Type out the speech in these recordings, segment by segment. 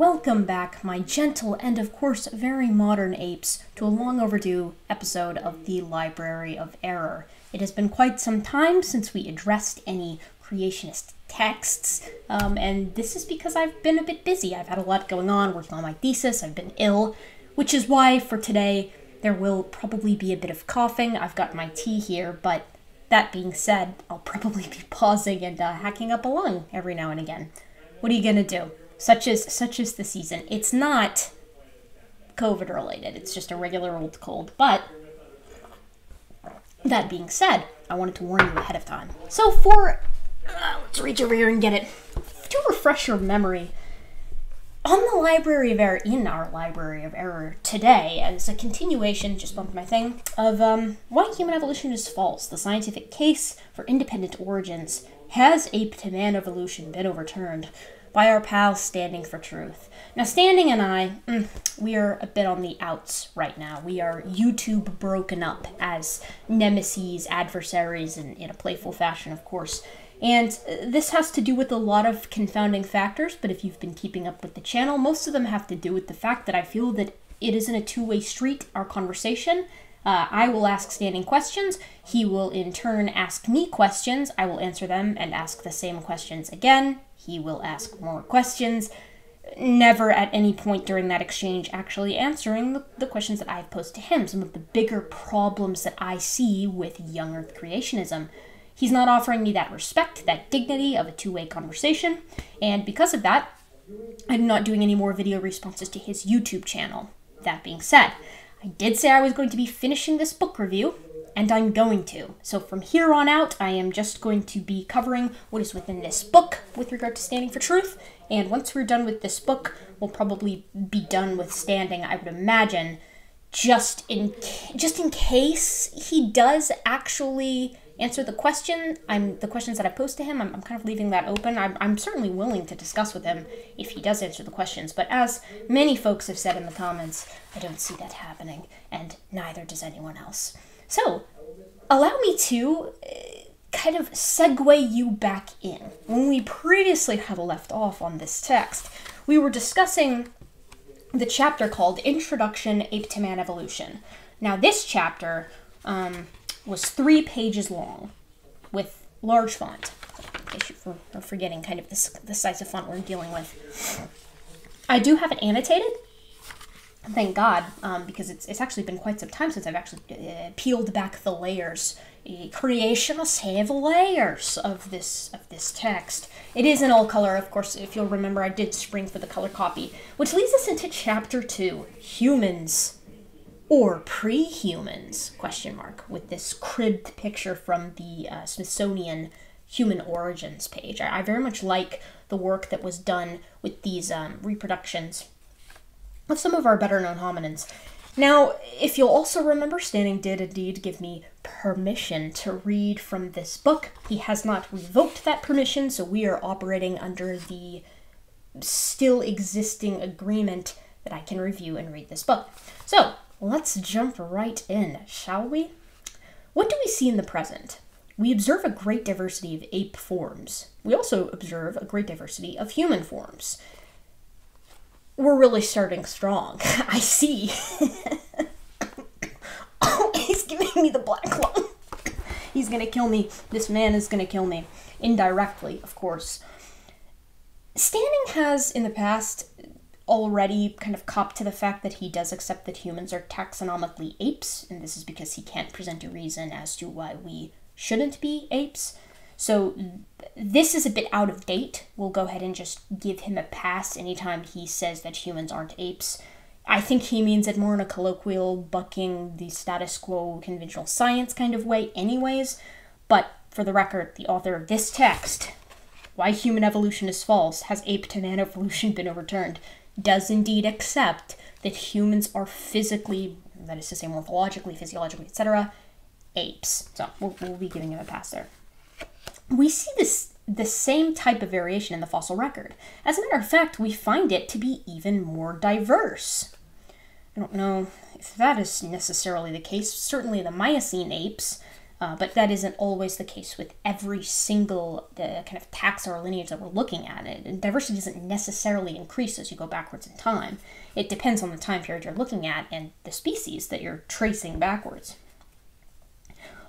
Welcome back, my gentle and of course very modern apes, to a long overdue episode of The Library of Error. It has been quite some time since we addressed any creationist texts, and this is because I've been a bit busy. I've had a lot going on, working on my thesis, I've been ill, which is why for today there will probably be a bit of coughing. I've got my tea here, but that being said, I'll probably be pausing and hacking up a lung every now and again. What are you gonna do? Such is the season. It's not COVID related, it's just a regular old cold. But that being said, I wanted to warn you ahead of time. So for, let's reach over here and get it. To refresh your memory, on the Library of Error, in our Library of Error today, as a continuation, just bumped my thing, of Why Human Evolution is False, the scientific case for independent origins. Has ape to man evolution been overturned? By our pal Standing for Truth. Now, Standing and I, we are a bit on the outs right now. We are YouTube broken up as nemeses, adversaries, and in a playful fashion, of course. And this has to do with a lot of confounding factors, but if you've been keeping up with the channel, most of them have to do with the fact that I feel that it isn't a two-way street, our conversation. I will ask Standing questions, he will in turn ask me questions, I will answer them and ask the same questions again. He will ask more questions, never at any point during that exchange actually answering the questions that I've posed to him, some of the bigger problems that I see with young Earth creationism. He's not offering me that respect, that dignity of a two-way conversation, and because of that, I'm not doing any more video responses to his YouTube channel. That being said, I did say I was going to be finishing this book review, and I'm going to. So from here on out, I am just going to be covering what is within this book with regard to Standing for Truth. And once we're done with this book, we'll probably be done with Standing, I would imagine, just in case he does actually answer the question. The questions that I post to him, I'm kind of leaving that open. I'm certainly willing to discuss with him if he does answer the questions, but as many folks have said in the comments, I don't see that happening, and neither does anyone else. So, allow me to kind of segue you back in. When we previously had left off on this text, we were discussing the chapter called Introduction, Ape to Man Evolution. Now this chapter was 3 pages long with large font, in case you are forgetting kind of the size of font we're dealing with. I do have it annotated. Thank God, because it's actually been quite some time since I've actually peeled back the layers. Creationists have layers of this text. It is in all color, of course. If you'll remember, I did spring for the color copy, which leads us into chapter 2: Humans or Prehumans? ? With this cribbed picture from the Smithsonian Human Origins page. I very much like the work that was done with these reproductions of some of our better-known hominins. Now, if you'll also remember, Standing did indeed give me permission to read from this book. He has not revoked that permission, so we are operating under the still existing agreement that I can review and read this book. So, let's jump right in, shall we? What do we see in the present? We observe a great diversity of ape forms. We also observe a great diversity of human forms. We're really starting strong. I see. Oh, he's giving me the black lung. He's gonna kill me. This man is gonna kill me. Indirectly, of course. Standing has, in the past, already kind of copped to the fact that he does accept that humans are taxonomically apes, and this is because he can't present a reason as to why we shouldn't be apes. So this is a bit out of date. We'll go ahead and just give him a pass anytime he says that humans aren't apes. I think he means it more in a colloquial, bucking the status quo conventional science kind of way anyways. But for the record, the author of this text, Why Human Evolution is False, Has Ape to Man Evolution Been Overturned?, does indeed accept that humans are physically, that is to say morphologically, physiologically, etc., apes. So we'll be giving him a pass there. We see the same type of variation in the fossil record. As a matter of fact, we find it to be even more diverse. I don't know if that is necessarily the case. Certainly the Miocene apes, But that isn't always the case with every single kind of taxa or lineage that we're looking at. And diversity doesn't necessarily increase as you go backwards in time. It depends on the time period you're looking at and the species that you're tracing backwards.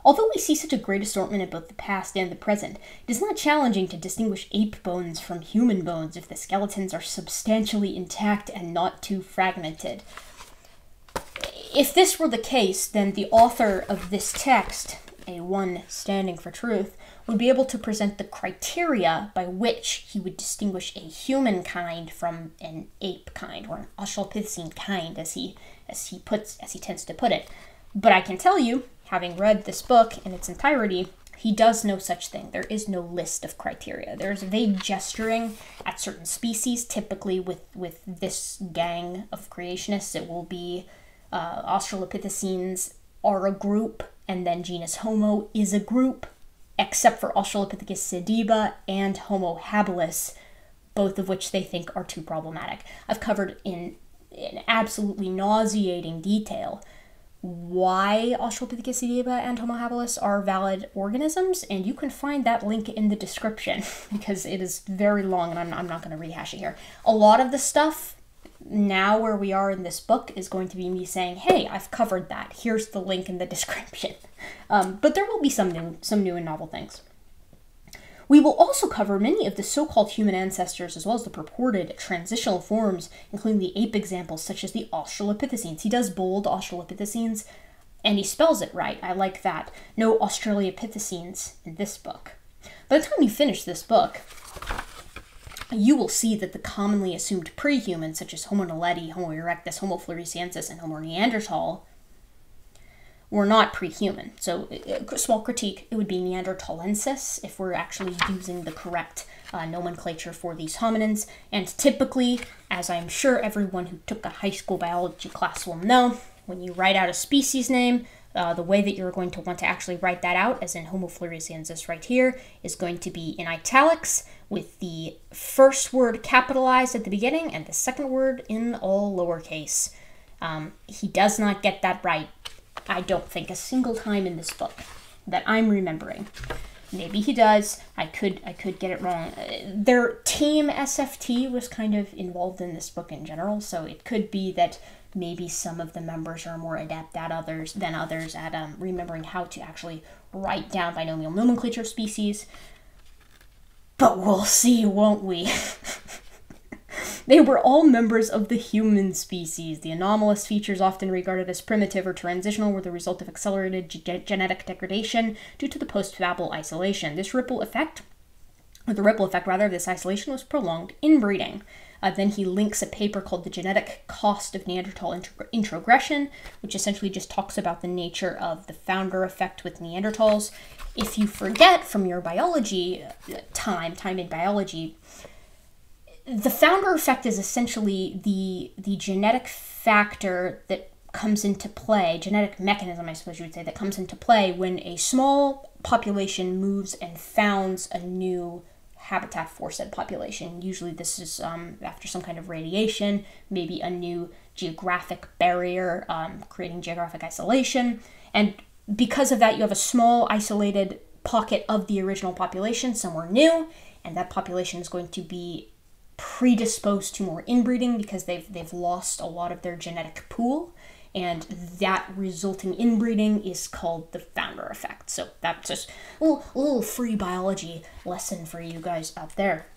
Although we see such a great assortment in both the past and the present, it is not challenging to distinguish ape bones from human bones if the skeletons are substantially intact and not too fragmented. If this were the case, then the author of this text, A1 Standing for Truth, would be able to present the criteria by which he would distinguish a humankind from an ape kind, or an Australopithecine kind, as he tends to put it. But I can tell you, having read this book in its entirety, he does no such thing. There is no list of criteria. There's vague gesturing at certain species. Typically with this gang of creationists, it will be Australopithecines are a group, and then genus Homo is a group, except for Australopithecus sediba and Homo habilis, both of which they think are too problematic. I've covered in absolutely nauseating detail why Australopithecus sediba and Homo habilis are valid organisms, and you can find that link in the description because it is very long and I'm not going to rehash it here. A lot of the stuff now where we are in this book is going to be me saying, hey, I've covered that. Here's the link in the description. But there will be some new and novel things. We will also cover many of the so-called human ancestors as well as the purported transitional forms, including the ape examples such as the Australopithecines. He does bold Australopithecines, and he spells it right. I like that. No Australopithecines in this book. By the time you finish this book, you will see that the commonly assumed pre-humans such as Homo naledi, Homo erectus, Homo floresiensis, and Homo neanderthal were not pre-human. So, a small critique, it would be neanderthalensis if we're actually using the correct nomenclature for these hominins. And typically, as I'm sure everyone who took a high school biology class will know, when you write out a species name, the way that you're going to want to actually write that out, as in Homo floresiensis right here, is going to be in italics with the first word capitalized at the beginning and the second word in all lowercase. He does not get that right, I don't think, a single time in this book that I'm remembering. Maybe he does. I could get it wrong. Their team SFT was kind of involved in this book in general, so it could be that maybe some of the members are more adept at others at remembering how to actually write down binomial nomenclature of species. But we'll see, won't we? They were all members of the human species. The anomalous features often regarded as primitive or transitional were the result of accelerated genetic degradation due to the post-Babel isolation. The ripple effect of this isolation was prolonged inbreeding. Then he links a paper called The Genetic Cost of Neanderthal Introgression, which essentially just talks about the nature of the founder effect with Neanderthals. If you forget from your biology time in biology, the founder effect is essentially the genetic factor that comes into play, genetic mechanism, I suppose you would say, that comes into play when a small population moves and founds a new habitat for said population. Usually this is after some kind of radiation, maybe a new geographic barrier, creating geographic isolation. And because of that, you have a small isolated pocket of the original population somewhere new, and that population is going to be predisposed to more inbreeding because they've lost a lot of their genetic pool, and that resulting inbreeding is called the founder effect. So that's just a little free biology lesson for you guys out there.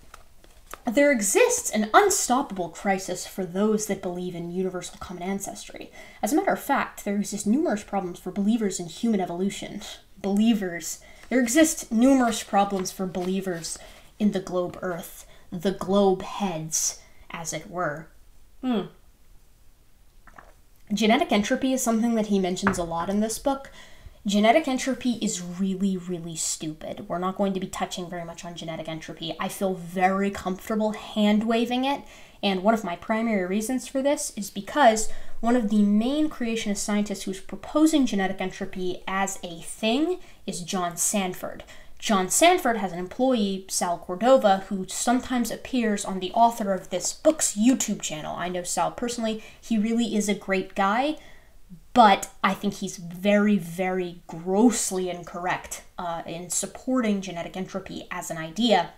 There exists an unstoppable crisis for those that believe in universal common ancestry. As a matter of fact, there exist numerous problems for believers in human evolution. There exist numerous problems for believers in the globe Earth. The globe heads, as it were. Genetic entropy is something that he mentions a lot in this book. Genetic entropy is really, really stupid. We're not going to be touching very much on genetic entropy. I feel very comfortable hand-waving it, and one of my primary reasons for this is because one of the main creationist scientists who's proposing genetic entropy as a thing is John Sanford. John Sanford has an employee, Sal Cordova, who sometimes appears on the author of this book's YouTube channel. I know Sal personally. He really is a great guy, But I think he's very, very grossly incorrect in supporting genetic entropy as an idea,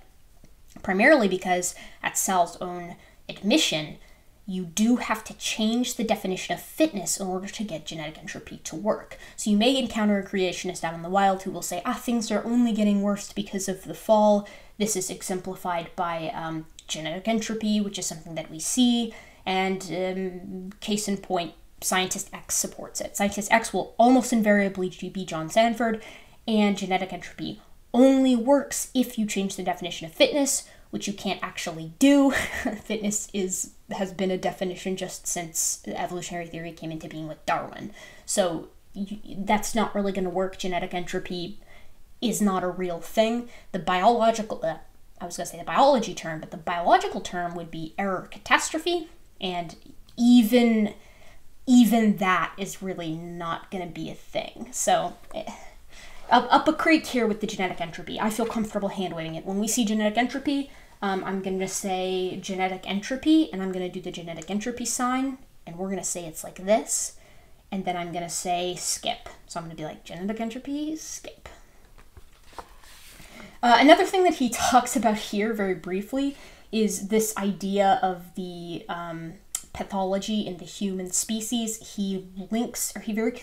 primarily because, at Sal's own admission, you do have to change the definition of fitness in order to get genetic entropy to work. So you may encounter a creationist out in the wild who will say, ah, things are only getting worse because of the fall. This is exemplified by genetic entropy, which is something that we see. And case in point, Scientist X supports it. Scientist X will almost invariably be John Sanford, and genetic entropy only works if you change the definition of fitness, which you can't actually do. Fitness has been a definition just since evolutionary theory came into being with Darwin. So that's not really going to work. Genetic entropy is not a real thing. The biological, I was going to say the biology term, but the biological term would be error catastrophe. And even that is really not going to be a thing. So up a creek here with the genetic entropy. I feel comfortable hand-waving it. When we see genetic entropy, I'm going to say genetic entropy, and I'm going to do the genetic entropy sign, and we're going to say it's like this, and then I'm going to say skip. So I'm going to be like, genetic entropy, skip. Another thing that he talks about here very briefly is this idea of the pathology in the human species. He does include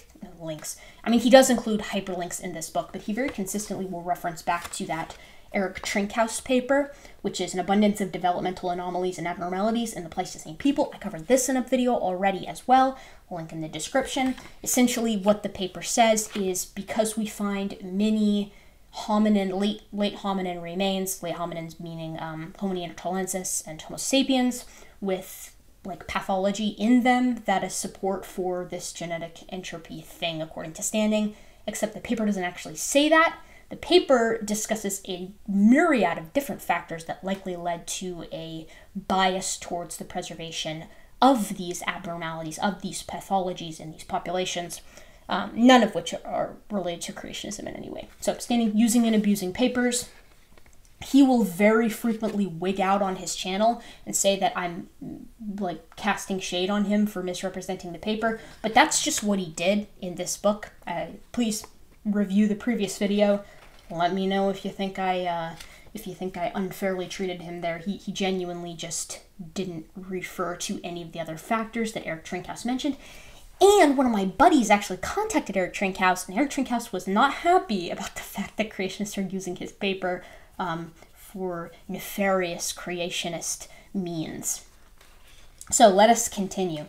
hyperlinks in this book, but he very consistently will reference back to that Erik Trinkaus paper, which is an abundance of developmental anomalies and abnormalities in the Pleistocene people. I covered this in a video already as well, link in the description. Essentially what the paper says is because we find many hominin, late hominin remains, late hominins meaning Homo neanderthalensis and Homo sapiens, with like pathology in them that is support for this genetic entropy thing according to Standing, except the paper doesn't actually say that. The paper discusses a myriad of different factors that likely led to a bias towards the preservation of these abnormalities, of these pathologies in these populations, none of which are related to creationism in any way. So Standing using and abusing papers. He will very frequently wig out on his channel and say that I'm like casting shade on him for misrepresenting the paper, but that's just what he did in this book. Please review the previous video. Let me know if you think I unfairly treated him there. He genuinely just didn't refer to any of the other factors that Erik Trinkaus mentioned. And one of my buddies actually contacted Erik Trinkaus, and Erik Trinkaus was not happy about the fact that creationists are using his paper for nefarious creationist means. So let us continue.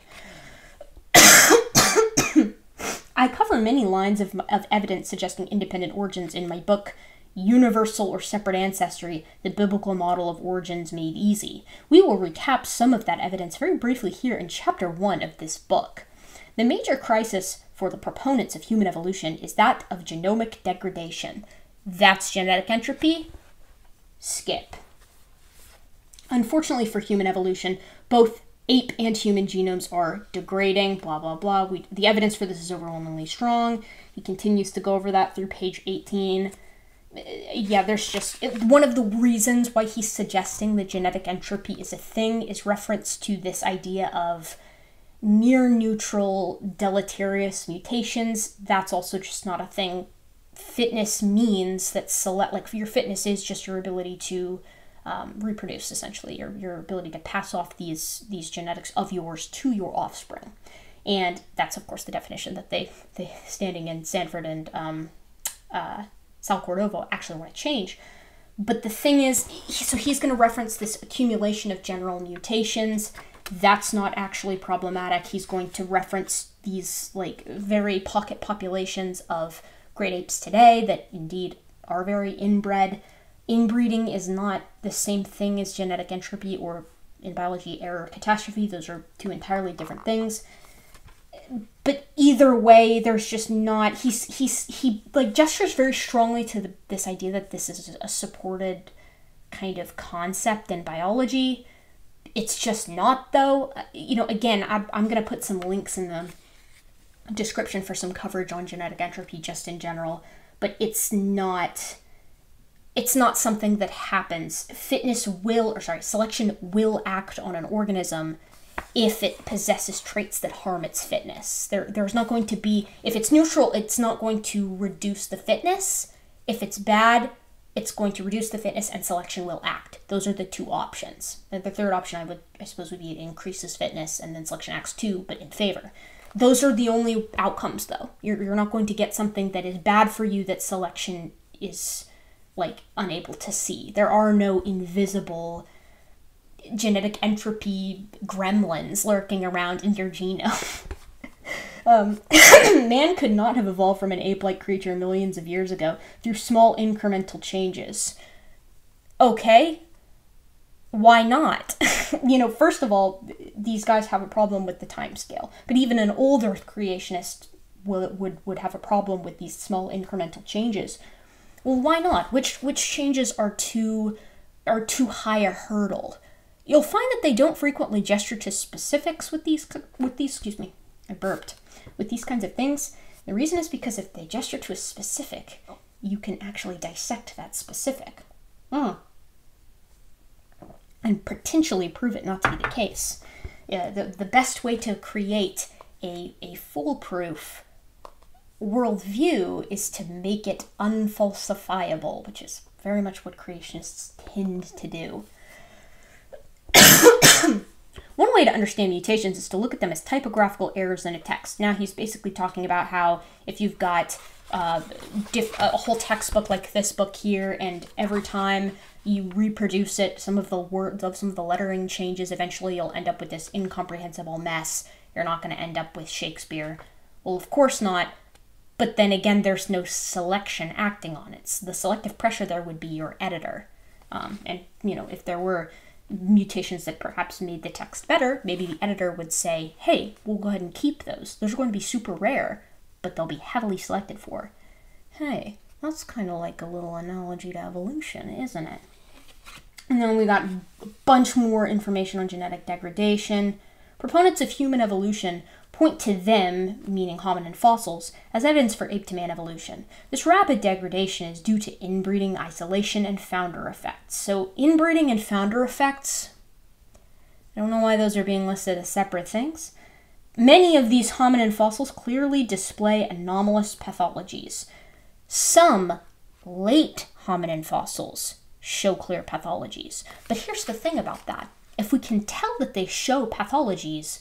I cover many lines of evidence suggesting independent origins in my book, Universal or Separate Ancestry, the Biblical Model of Origins Made Easy. We will recap some of that evidence very briefly here in Chapter 1 of this book. The major crisis for the proponents of human evolution is that of genomic degradation. That's genetic entropy. Skip. Unfortunately for human evolution, both ape and human genomes are degrading, blah, blah, blah. The evidence for this is overwhelmingly strong. He continues to go over that through page 18. Yeah, there's just... one of the reasons why he's suggesting that genetic entropy is a thing is reference to this idea of near-neutral, deleterious mutations. That's also just not a thing. Fitness means that your fitness is just your ability to reproduce, essentially, your ability to pass off these genetics of yours to your offspring. And that's, of course, the definition that they Standing in Sanford and Sal Cordova actually want to change. But the thing is, so he's going to reference this accumulation of general mutations. That's not actually problematic. He's going to reference these like very pocket populations of great apes today that indeed are very inbred. Inbreeding is not the same thing as genetic entropy or, in biology, error catastrophe. Those are two entirely different things. But either way, there's just not... He like gestures very strongly to this idea that this is a supported kind of concept in biology. It's just not, though. You know, again, I'm going to put some links in the description for some coverage on genetic entropy just in general, but it's not something that happens. Selection will act on an organism if it possesses traits that harm its fitness. There's not going to be, if it's neutral, it's not going to reduce the fitness. If it's bad, it's going to reduce the fitness and selection will act. Those are the two options. And the third option I suppose would be it increases fitness and then selection acts too, but in favor. Those are the only outcomes though. You're not going to get something that is bad for you that selection is like unable to see. There are no invisible genetic entropy gremlins lurking around in your genome. Man could not have evolved from an ape-like creature millions of years ago through small incremental changes. Okay, why not? You know, first of all, these guys have a problem with the time scale, but even an old Earth creationist would have a problem with these small incremental changes. Well, why not? Which changes are too high a hurdle? You'll find that they don't frequently gesture to specifics with these kinds of things. The reason is because if they gesture to a specific, you can actually dissect that specific. And potentially prove it not to be the case. Yeah, the best way to create a foolproof worldview is to make it unfalsifiable, which is very much what creationists tend to do. One way to understand mutations is to look at them as typographical errors in a text. Now he's basically talking about how if you've got a whole textbook like this book here, and every time you reproduce it, some of the lettering changes, eventually you'll end up with this incomprehensible mess. You're not going to end up with Shakespeare. Well, of course not. But then again, there's no selection acting on it. So the selective pressure there would be your editor. And, you know, if there were mutations that perhaps made the text better, maybe the editor would say, hey, we'll go ahead and keep those. Those are going to be super rare, but they'll be heavily selected for. Hey, that's kind of like a little analogy to evolution, isn't it? And then we got a bunch more information on genetic degradation. Proponents of human evolution point to them, meaning hominin fossils, as evidence for ape-to-man evolution. This rapid degradation is due to inbreeding, isolation, and founder effects. So inbreeding and founder effects, I don't know why those are being listed as separate things. Many of these hominin fossils clearly display anomalous pathologies. Some late hominin fossils show clear pathologies. But here's the thing about that. If we can tell that they show pathologies,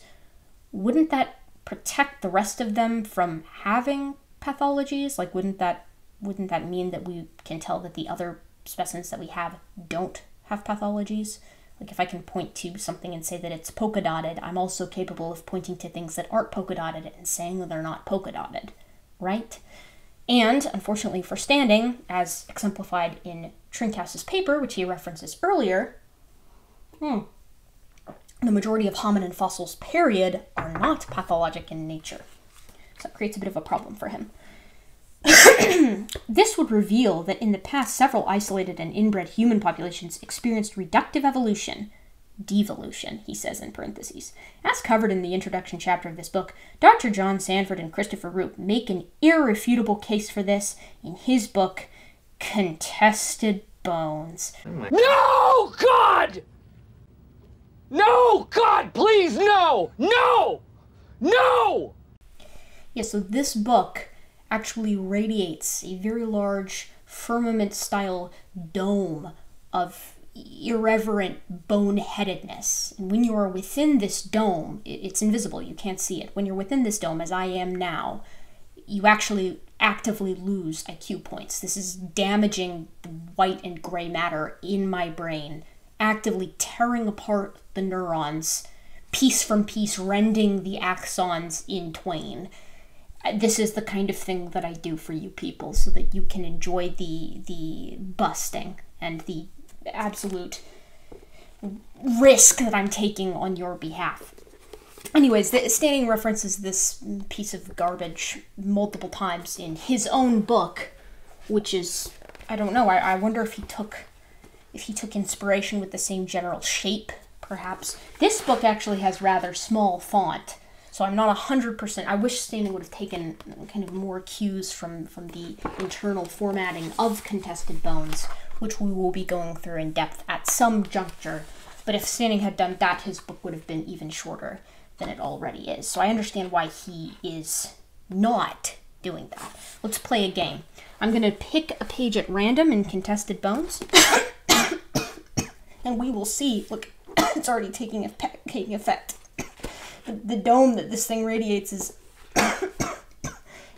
wouldn't that protect the rest of them from having pathologies? Like, wouldn't that mean that we can tell that the other specimens that we have don't have pathologies? Like, if I can point to something and say that it's polka dotted, I'm also capable of pointing to things that aren't polka dotted and saying that they're not polka dotted, right? And, unfortunately for Standing, as exemplified in Trinkaus's paper, which he references earlier, the majority of hominin fossils, period, are not pathologic in nature. So that creates a bit of a problem for him. This would reveal that in the past, several isolated and inbred human populations experienced reductive evolution, devolution, he says in parentheses. As covered in the introduction chapter of this book, Dr. John Sanford and Christopher Rupe make an irrefutable case for this in his book, Contested Bones. No, God! No! God, please, no! No! No! Yeah, so this book actually radiates a very large firmament-style dome of irreverent boneheadedness. And when you are within this dome, it's invisible, you can't see it. When you're within this dome, as I am now, you actually actively lose IQ points. This is damaging the white and gray matter in my brain, actively tearing apart the neurons, piece from piece, rending the axons in twain. This is the kind of thing that I do for you people so that you can enjoy the busting and the absolute risk that I'm taking on your behalf. Anyways, Standing references this piece of garbage multiple times in his own book, which is, I don't know, I wonder if he took inspiration with the same general shape, perhaps. This book actually has rather small font, so I'm not 100%. I wish Standing would have taken kind of more cues from the internal formatting of Contested Bones, which we will be going through in depth at some juncture But if Standing had done that, his book would have been even shorter than it already is. So I understand why he is not doing that. Let's play a game. I'm going to pick a page at random in Contested Bones. And we will see. Look, it's already taking effect. The dome that this thing radiates is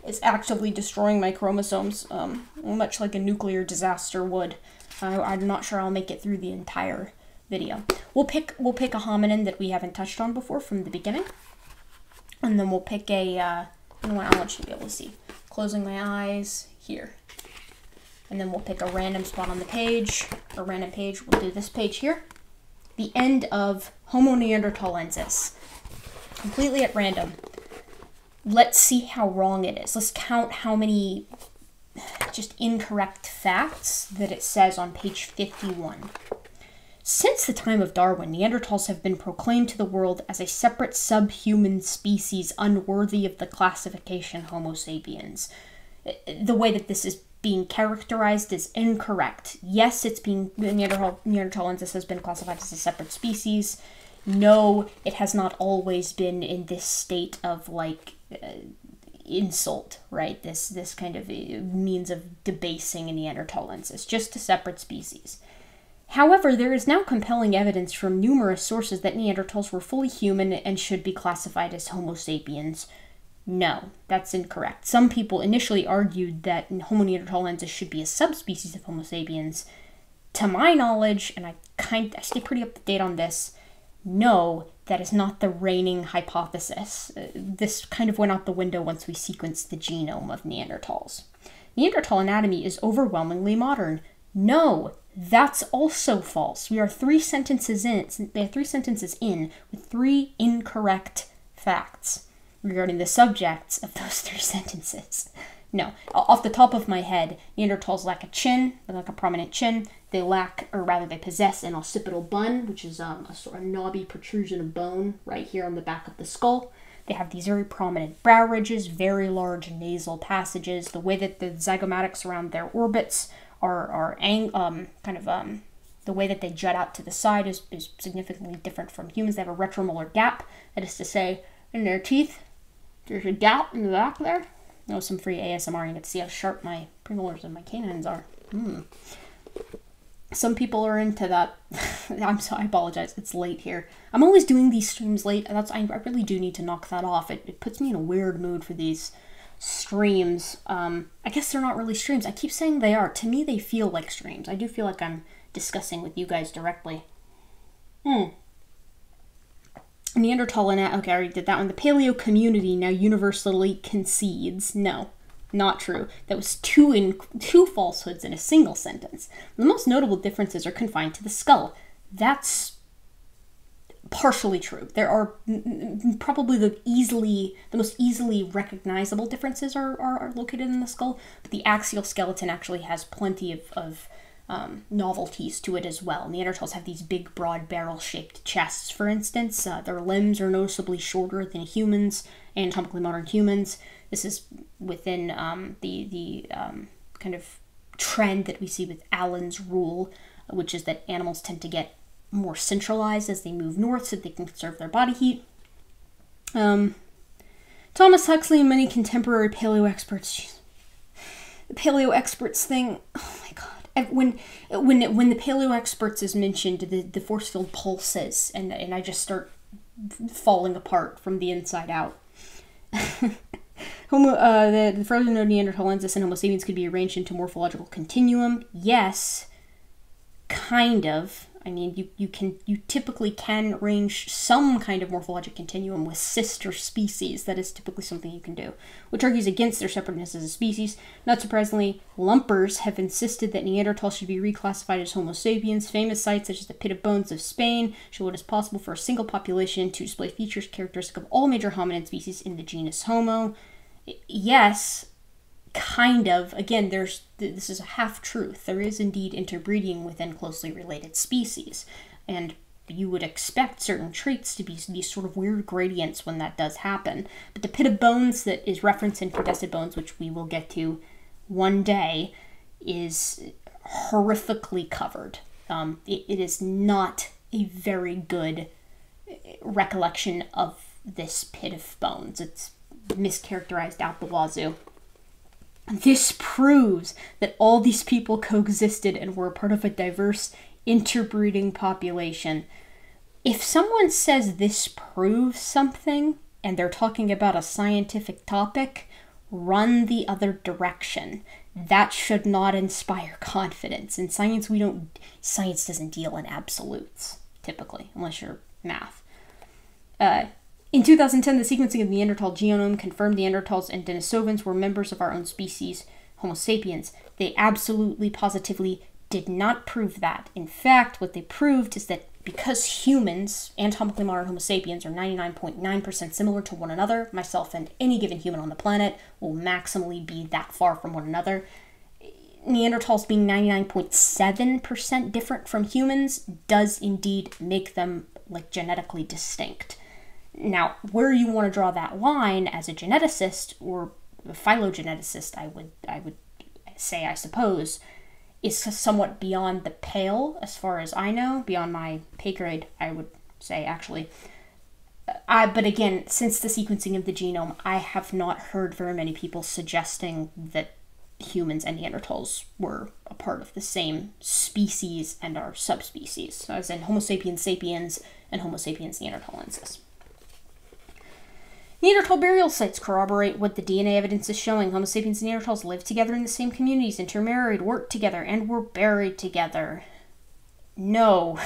it's actively destroying my chromosomes, much like a nuclear disaster would. I'm not sure I'll make it through the entire video. We'll pick a hominin that we haven't touched on before from the beginning, and then we'll pick a. You know what? I want you to be able to see. Closing my eyes here, and then we'll pick a random spot on the page. A random page. We'll do this page here. The end of Homo neanderthalensis. Completely at random. Let's see how wrong it is. Let's count how many just incorrect facts that it says on page 51. Since the time of Darwin, Neanderthals have been proclaimed to the world as a separate subhuman species unworthy of the classification Homo sapiens. The way that this is being characterized is incorrect. Yes, it's being Neanderthalensis has been classified as a separate species. No, it has not always been in this state of, like, insult, right? This kind of means of debasing a Neanderthalensis, just a separate species. However, there is now compelling evidence from numerous sources that Neanderthals were fully human and should be classified as Homo sapiens. No, that's incorrect. Some people initially argued that Homo neanderthalensis should be a subspecies of Homo sapiens. To my knowledge, and I stay pretty up to date on this, no, that is not the reigning hypothesis. This kind of went out the window once we sequenced the genome of Neanderthals. Neanderthal anatomy is overwhelmingly modern. No, that's also false. We are three sentences in with three incorrect facts regarding the subjects of those three sentences. No, off the top of my head, Neanderthals lack a chin, they lack a prominent chin. They lack, or rather they possess an occipital bun, which is a sort of knobby protrusion of bone right here on the back of the skull. They have these very prominent brow ridges, very large nasal passages. The way that the zygomatics around their orbits are the way that they jut out to the side is significantly different from humans. They have a retromolar gap, that is to say, in their teeth, there's a gap in the back there. Oh, some free ASMR, you get to see how sharp my premolars and my canines are. Some people are into that. I'm sorry, I apologize, it's late here. I'm always doing these streams late, and I really do need to knock that off. It puts me in a weird mood for these streams. I guess they're not really streams. I keep saying they are. To me, they feel like streams. I do feel like I'm discussing with you guys directly. Neanderthal and okay, I already did that one. The paleo community now universally concedes. No, not true. That was two falsehoods in a single sentence. The most notable differences are confined to the skull. That's partially true. There are probably the most easily recognizable differences are located in the skull, but the axial skeleton actually has plenty of novelties to it as well. Neanderthals have these big, broad, barrel-shaped chests, for instance. Their limbs are noticeably shorter than humans, anatomically modern humans. This is within the kind of trend that we see with Allen's rule, which is that animals tend to get more centralized as they move north so they can conserve their body heat. Thomas Huxley and many contemporary paleo experts. Geez. The paleo experts thing. Oh my god. When the paleo experts is mentioned, the force field pulses, and I just start falling apart from the inside out. The further known Neanderthalensis and Homo sapiens could be arranged into morphological continuum. Yes, kind of. I mean, you typically can arrange some kind of morphologic continuum with sister species. That is typically something you can do, which argues against their separateness as a species. Not surprisingly, lumpers have insisted that Neanderthals should be reclassified as Homo sapiens. Famous sites such as the Pit of Bones of Spain show what is possible for a single population to display features characteristic of all major hominid species in the genus Homo. Yes, kind of. Again, this is a half-truth. There is indeed interbreeding within closely related species, and you would expect certain traits to be these sort of weird gradients when that does happen. But the Pit of Bones that is referenced in Contested Bones, which we will get to one day, is horrifically covered. It is not a very good recollection of this Pit of Bones. It's mischaracterized out the wazoo. This proves that all these people coexisted and were a part of a diverse interbreeding population. If someone says this proves something, and they're talking about a scientific topic, run the other direction. That should not inspire confidence. In science, science doesn't deal in absolutes, typically, unless you're math. In 2010, the sequencing of the Neanderthal genome confirmed Neanderthals and Denisovans were members of our own species, Homo sapiens. They absolutely, positively did not prove that. In fact, what they proved is that because humans, anatomically modern Homo sapiens, are 99.9% similar to one another, myself and any given human on the planet will maximally be that far from one another. Neanderthals being 99.7% different from humans does indeed make them like genetically distinct. Now, where you want to draw that line as a geneticist or a phylogeneticist, I would say, I suppose, is somewhat beyond the pale, as far as I know, beyond my pay grade, I would say, actually. But again, since the sequencing of the genome, I have not heard very many people suggesting that humans and Neanderthals were a part of the same species and are subspecies, as in Homo sapiens sapiens and Homo sapiens neanderthalensis. Neanderthal burial sites corroborate what the DNA evidence is showing. Homo sapiens and Neanderthals lived together in the same communities, intermarried, worked together, and were buried together. No.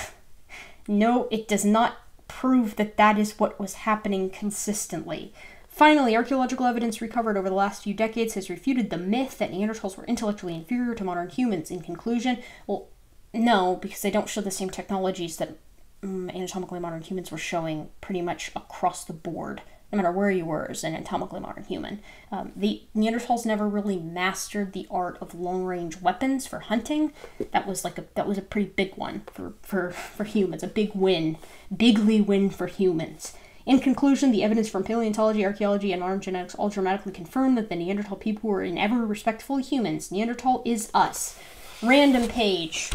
No, it does not prove that that is what was happening consistently. Finally, archaeological evidence recovered over the last few decades has refuted the myth that Neanderthals were intellectually inferior to modern humans. In conclusion, well, no, because they don't show the same technologies that anatomically modern humans were showing pretty much across the board. No matter where you were as an anatomically modern human. The Neanderthals never really mastered the art of long-range weapons for hunting. That was a pretty big one for humans, a big win, bigly win for humans. In conclusion, the evidence from paleontology, archaeology, and modern genetics all dramatically confirm that the Neanderthal people were in every respect fully humans. Neanderthal is us. Random page.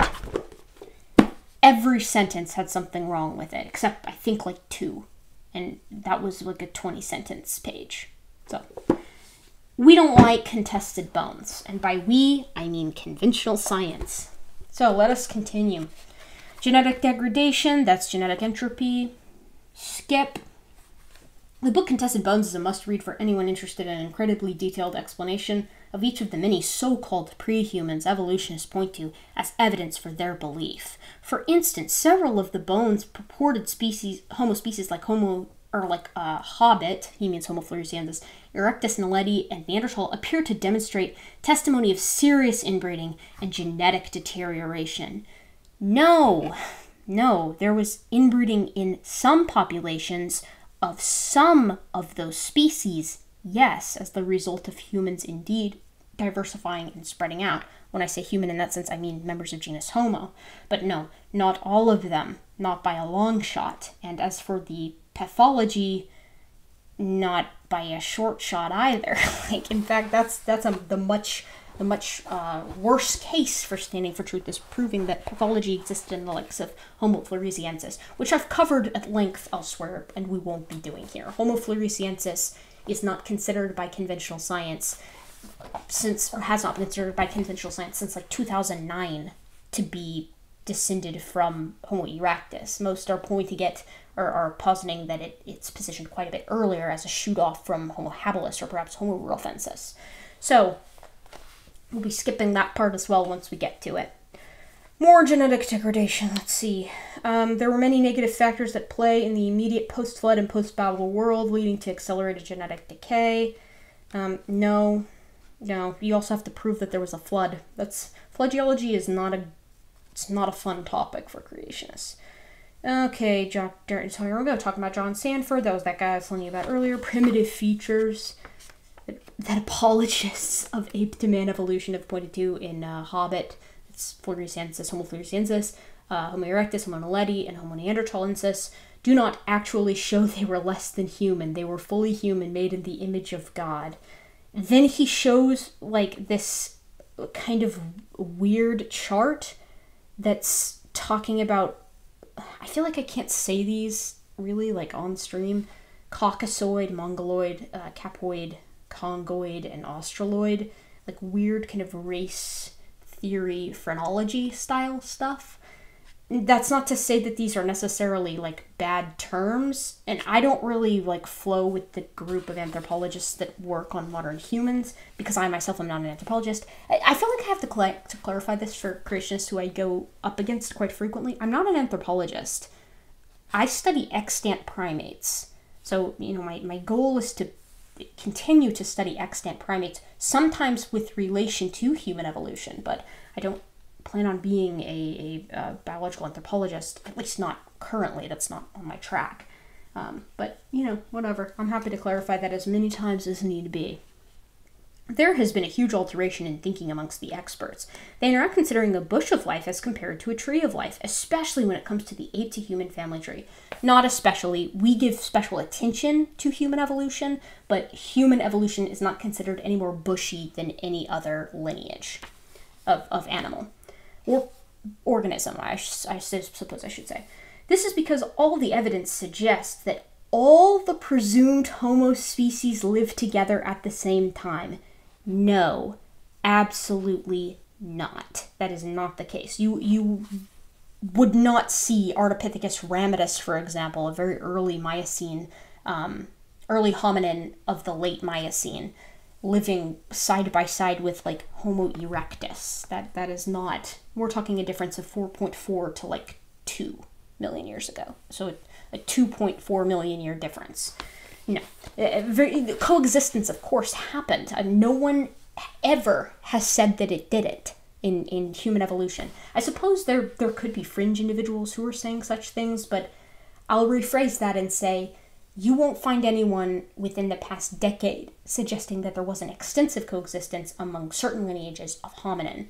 Every sentence had something wrong with it, except I think like two. And that was like a 20-sentence page. So, we don't like contested bones. And by we, I mean conventional science. So, let us continue. Genetic degradation, that's genetic entropy. Skip. The book Contested Bones is a must-read for anyone interested in an incredibly detailed explanation of each of the many so-called pre-humans evolutionists point to as evidence for their belief. For instance, several of the bones purported species, Homo species like Homo, or like Hobbit, he means Homo floresiensis, Erectus, Naledi, and Neanderthal appear to demonstrate testimony of serious inbreeding and genetic deterioration. No, there was inbreeding in some populations of some of those species, yes, as the result of humans indeed diversifying and spreading out. When I say human in that sense, I mean members of genus Homo. But no, not all of them, not by a long shot. And as for the pathology, not by a short shot either. Like, in fact, that's the much worse case for Standing for Truth, is proving that pathology existed in the likes of Homo floresiensis, which I've covered at length elsewhere and we won't be doing here. Homo floresiensis is not considered by conventional science since, or has not been considered by conventional science since like 2009 to be descended from Homo erectus. Most are pointing it, or are positing that it's positioned quite a bit earlier as a shoot-off from Homo habilis or perhaps Homo rudolfensis. So, we'll be skipping that part as well once we get to it. More genetic degradation, let's see. There were many negative factors that play in the immediate post-flood and post-Babel world, leading to accelerated genetic decay. No, you also have to prove that there was a flood. Flood geology is not a fun topic for creationists. Okay, so here we go, talking about John Sanford. That was that guy I was telling you about earlier. Primitive features that apologists of ape-to-man evolution have pointed to in Hobbit, it's floresiensis, Homo floresiensis, Homo erectus, Homo naledi, and Homo neanderthalensis, do not actually show they were less than human. They were fully human, made in the image of God. Then he shows, like, this kind of weird chart that's talking about I feel like I can't say these really like on stream. Caucasoid, Mongoloid, Capoid, Congoid, and Australoid, like weird kind of race theory, phrenology style stuff. That's not to say that these are necessarily like bad terms, and I don't really like flow with the group of anthropologists that work on modern humans because I myself am not an anthropologist. I feel like I have to clarify this for creationists who I go up against quite frequently. I'm not an anthropologist. I study extant primates. So, you know, my goal is to continue to study extant primates, sometimes with relation to human evolution, but I don't plan on being a biological anthropologist, at least not currently. That's not on my track. But, you know, whatever. I'm happy to clarify that as many times as need be. There has been a huge alteration in thinking amongst the experts. They are not considering a bush of life as compared to a tree of life, especially when it comes to the ape-to-human family tree. Not especially. We give special attention to human evolution, but human evolution is not considered any more bushy than any other lineage of animal. Or organism, I suppose I should say. This is because all the evidence suggests that all the presumed Homo species lived together at the same time. No, absolutely not. That is not the case. You would not see Ardipithecus ramidus, for example, a very early Miocene, early hominin of the late Miocene, living side by side with like Homo erectus. That is not. We're talking a difference of 4.4 to like 2 million years ago. So a 2.4 million year difference. No, the coexistence of course happened. No one ever has said that it didn't in human evolution. I suppose there could be fringe individuals who are saying such things, but I'll rephrase that and say you won't find anyone within the past decade suggesting that there was an extensive coexistence among certain lineages of hominin.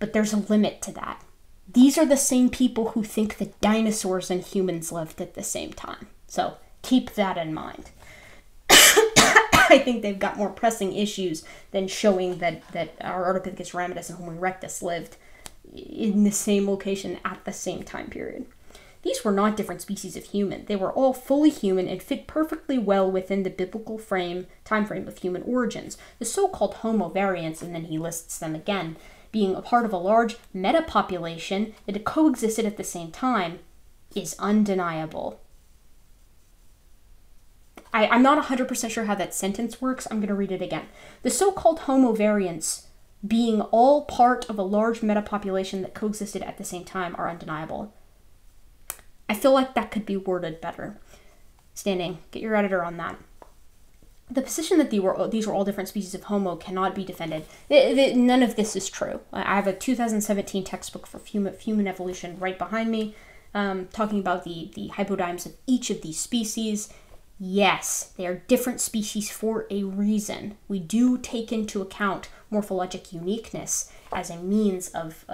But there's a limit to that. These are the same people who think that dinosaurs and humans lived at the same time. So keep that in mind. I think they've got more pressing issues than showing that our Ardipithecus ramidus and Homo erectus lived in the same location at the same time period. These were not different species of human. They were all fully human and fit perfectly well within the biblical time frame of human origins. The so-called Homo variants, and then he lists them again, being a part of a large metapopulation that coexisted at the same time is undeniable. I'm not 100% sure how that sentence works. I'm going to read it again. The so-called Homo variants, being all part of a large metapopulation that coexisted at the same time, are undeniable. I feel like that could be worded better. Standing, get your editor on that. The position that these were all different species of Homo cannot be defended. None of this is true. I have a 2017 textbook for human evolution right behind me, talking about the hypodymes of each of these species. Yes, they are different species for a reason. We do take into account morphologic uniqueness as a means of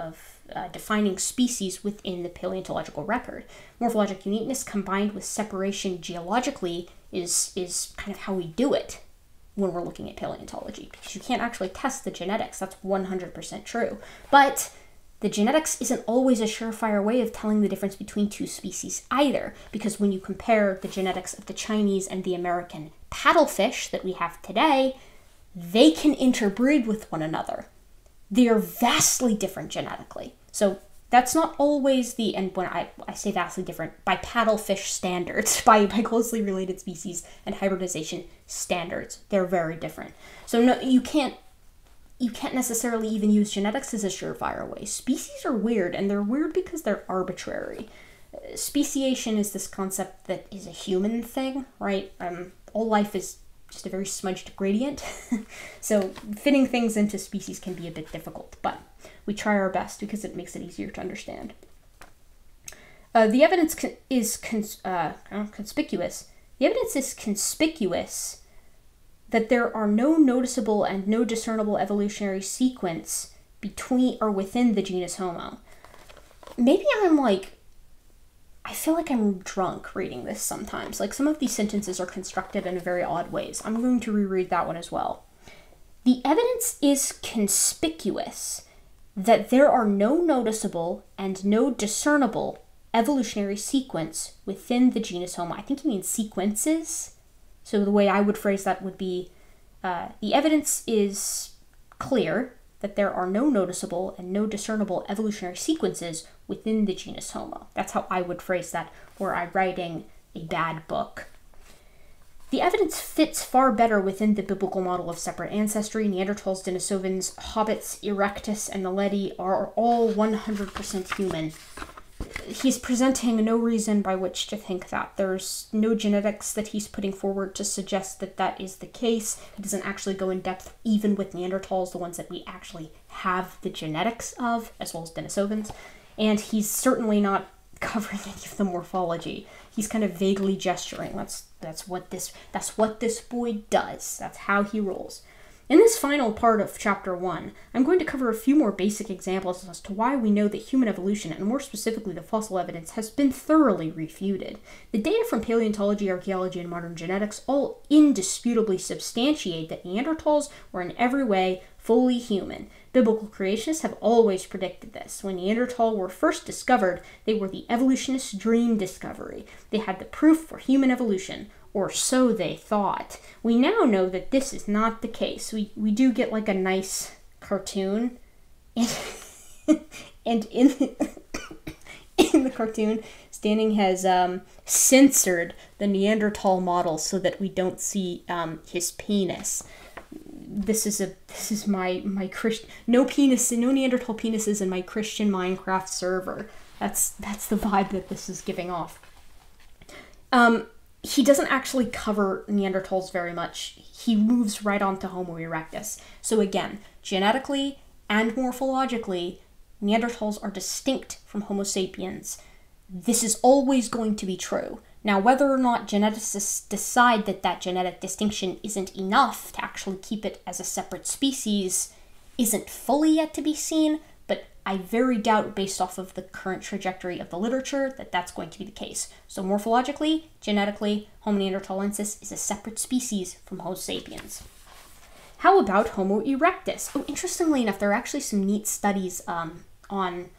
defining species within the paleontological record. Morphologic uniqueness combined with separation geologically is kind of how we do it when we're looking at paleontology, because you can't actually test the genetics. That's 100% true. But the genetics isn't always a surefire way of telling the difference between two species either, because when you compare the genetics of the Chinese and the American paddlefish that we have today, they can interbreed with one another. They are vastly different genetically. So that's not always the, and when I say vastly different, by paddlefish standards, by closely related species and hybridization standards, they're very different. So no, you can't necessarily even use genetics as a surefire way. Species are weird, and they're weird because they're arbitrary. Speciation is this concept that is a human thing, right? All life is just a very smudged gradient. So fitting things into species can be a bit difficult, but we try our best because it makes it easier to understand. The evidence is conspicuous. The evidence is conspicuous that there are no noticeable and no discernible evolutionary sequence between or within the genus Homo. Maybe I feel like I'm drunk reading this sometimes. Like, some of these sentences are constructed in very odd ways. I'm going to reread that one as well. The evidence is conspicuous that there are no noticeable and no discernible evolutionary sequence within the genus Homo. I think he means sequences. So the way I would phrase that would be, the evidence is clear that there are no noticeable and no discernible evolutionary sequences within the genus Homo. That's how I would phrase that were I writing a bad book. The evidence fits far better within the biblical model of separate ancestry. Neanderthals, Denisovans, Hobbits, Erectus, and Naledi are all 100% human. He's presenting no reason by which to think that. There's no genetics that he's putting forward to suggest that that is the case. It doesn't actually go in depth even with Neanderthals, the ones that we actually have the genetics of, as well as Denisovans. And he's certainly not covering any of the morphology. He's kind of vaguely gesturing. That's what this boy does. That's how he rolls. In this final part of chapter 1, I'm going to cover a few more basic examples as to why we know that human evolution, and more specifically the fossil evidence, has been thoroughly refuted. The data from paleontology, archaeology, and modern genetics all indisputably substantiate that Neanderthals were in every way fully human. Biblical creationists have always predicted this. When Neanderthal were first discovered, they were the evolutionist's dream discovery. They had the proof for human evolution, or so they thought. We now know that this is not the case. We do get like a nice cartoon, and in the cartoon, Standing has censored the Neanderthal model so that we don't see his penis. This is my Christian, no penis, no Neanderthal penises in my Christian Minecraft server. That's the vibe that this is giving off. He doesn't actually cover Neanderthals very much. He moves right on to Homo erectus. So again, genetically and morphologically, Neanderthals are distinct from Homo sapiens. This is always going to be true. Now, whether or not geneticists decide that that genetic distinction isn't enough to actually keep it as a separate species isn't fully yet to be seen, but I very doubt, based off of the current trajectory of the literature, that that's going to be the case. So morphologically, genetically, Homo neanderthalensis is a separate species from Homo sapiens. How about Homo erectus? Oh, interestingly enough, there are actually some neat studies on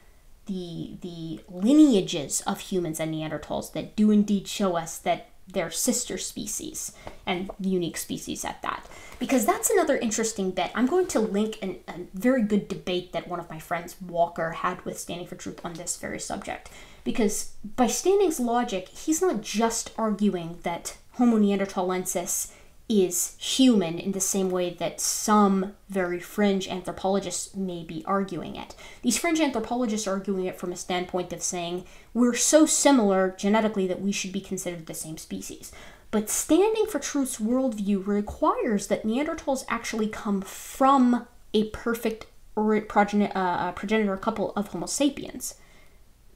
the lineages of humans and Neanderthals that do indeed show us that they're sister species and unique species at that. Because that's another interesting bit. I'm going to link a very good debate that one of my friends, Walker, had with Standing for Truth on this very subject. Because by Standing's logic, he's not just arguing that Homo neanderthalensis is human in the same way that some very fringe anthropologists may be arguing it. These fringe anthropologists are arguing it from a standpoint of saying we're so similar genetically that we should be considered the same species. But Standing for Truth's worldview requires that Neanderthals actually come from a perfect progenitor couple of Homo sapiens.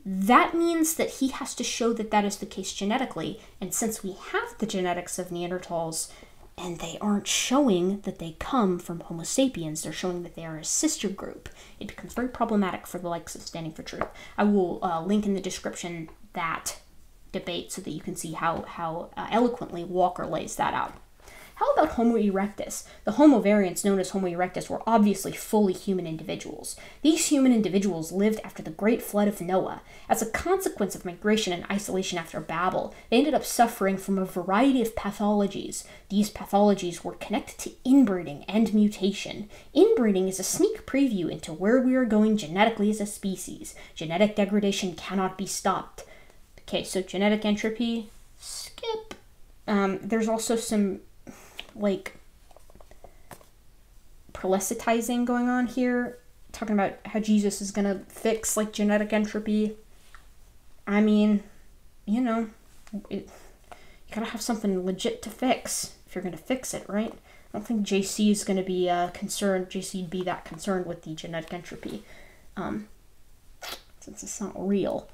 That means that he has to show that that is the case genetically, and since we have the genetics of Neanderthals, and they aren't showing that they come from Homo sapiens, they're showing that they are a sister group, it becomes very problematic for the likes of Standing for Truth. I will link in the description that debate so that you can see how eloquently Walker lays that out. How about Homo erectus? The Homo variants known as Homo erectus were obviously fully human individuals. These human individuals lived after the great flood of Noah. As a consequence of migration and isolation after Babel, they ended up suffering from a variety of pathologies. These pathologies were connected to inbreeding and mutation. Inbreeding is a sneak preview into where we are going genetically as a species. Genetic degradation cannot be stopped. Okay, so genetic entropy, skip. There's also some like prolecitizing going on here, talking about how Jesus is gonna fix like genetic entropy. I mean, you know, you gotta have something legit to fix if you're gonna fix it, right? I don't think JC is gonna be JC'd be that concerned with the genetic entropy, since it's not real.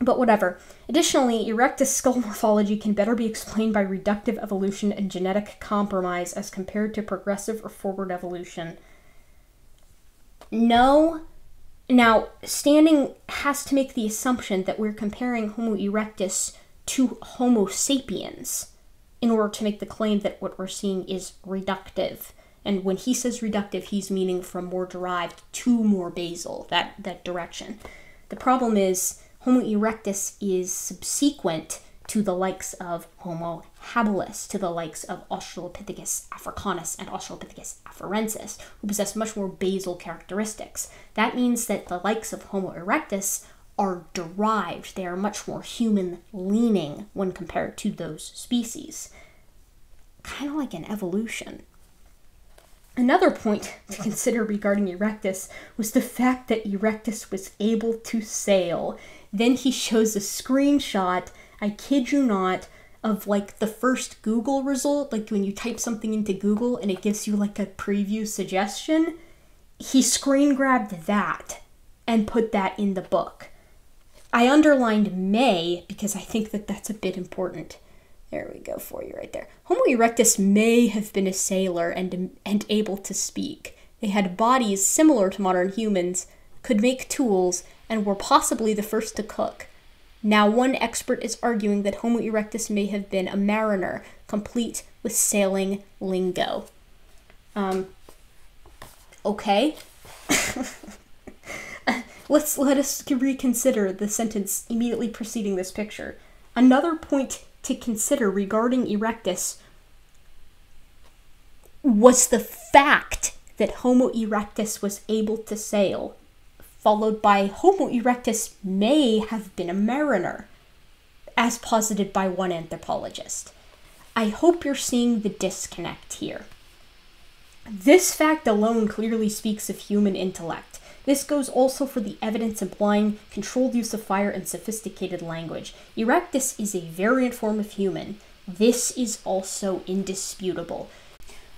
But whatever. Additionally, erectus skull morphology can better be explained by reductive evolution and genetic compromise as compared to progressive or forward evolution. No. Now, Standing has to make the assumption that we're comparing Homo erectus to Homo sapiens in order to make the claim that what we're seeing is reductive. And when he says reductive, he's meaning from more derived to more basal, that direction. The problem is Homo erectus is subsequent to the likes of Homo habilis, to the likes of Australopithecus africanus and Australopithecus afarensis, who possess much more basal characteristics. That means that the likes of Homo erectus are derived. They are much more human-leaning when compared to those species. Kind of like an evolution. Another point to consider regarding Erectus was the fact that Erectus was able to sail. Then he shows a screenshot, I kid you not, of like the first Google result, like when you type something into Google and it gives you like a preview suggestion. He screen grabbed that and put that in the book. I underlined may because I think that that's a bit important. There we go for you right there. Homo erectus may have been a sailor and able to speak. They had bodies similar to modern humans, could make tools, and were possibly the first to cook. Now one expert is arguing that Homo erectus may have been a mariner, complete with sailing lingo. Okay. Let us reconsider the sentence immediately preceding this picture. Another point to consider regarding Erectus was the fact that Homo erectus was able to sail, followed by Homo erectus may have been a mariner, as posited by one anthropologist. I hope you're seeing the disconnect here. This fact alone clearly speaks of human intellect. This goes also for the evidence implying controlled use of fire and sophisticated language. Erectus is a variant form of human. This is also indisputable.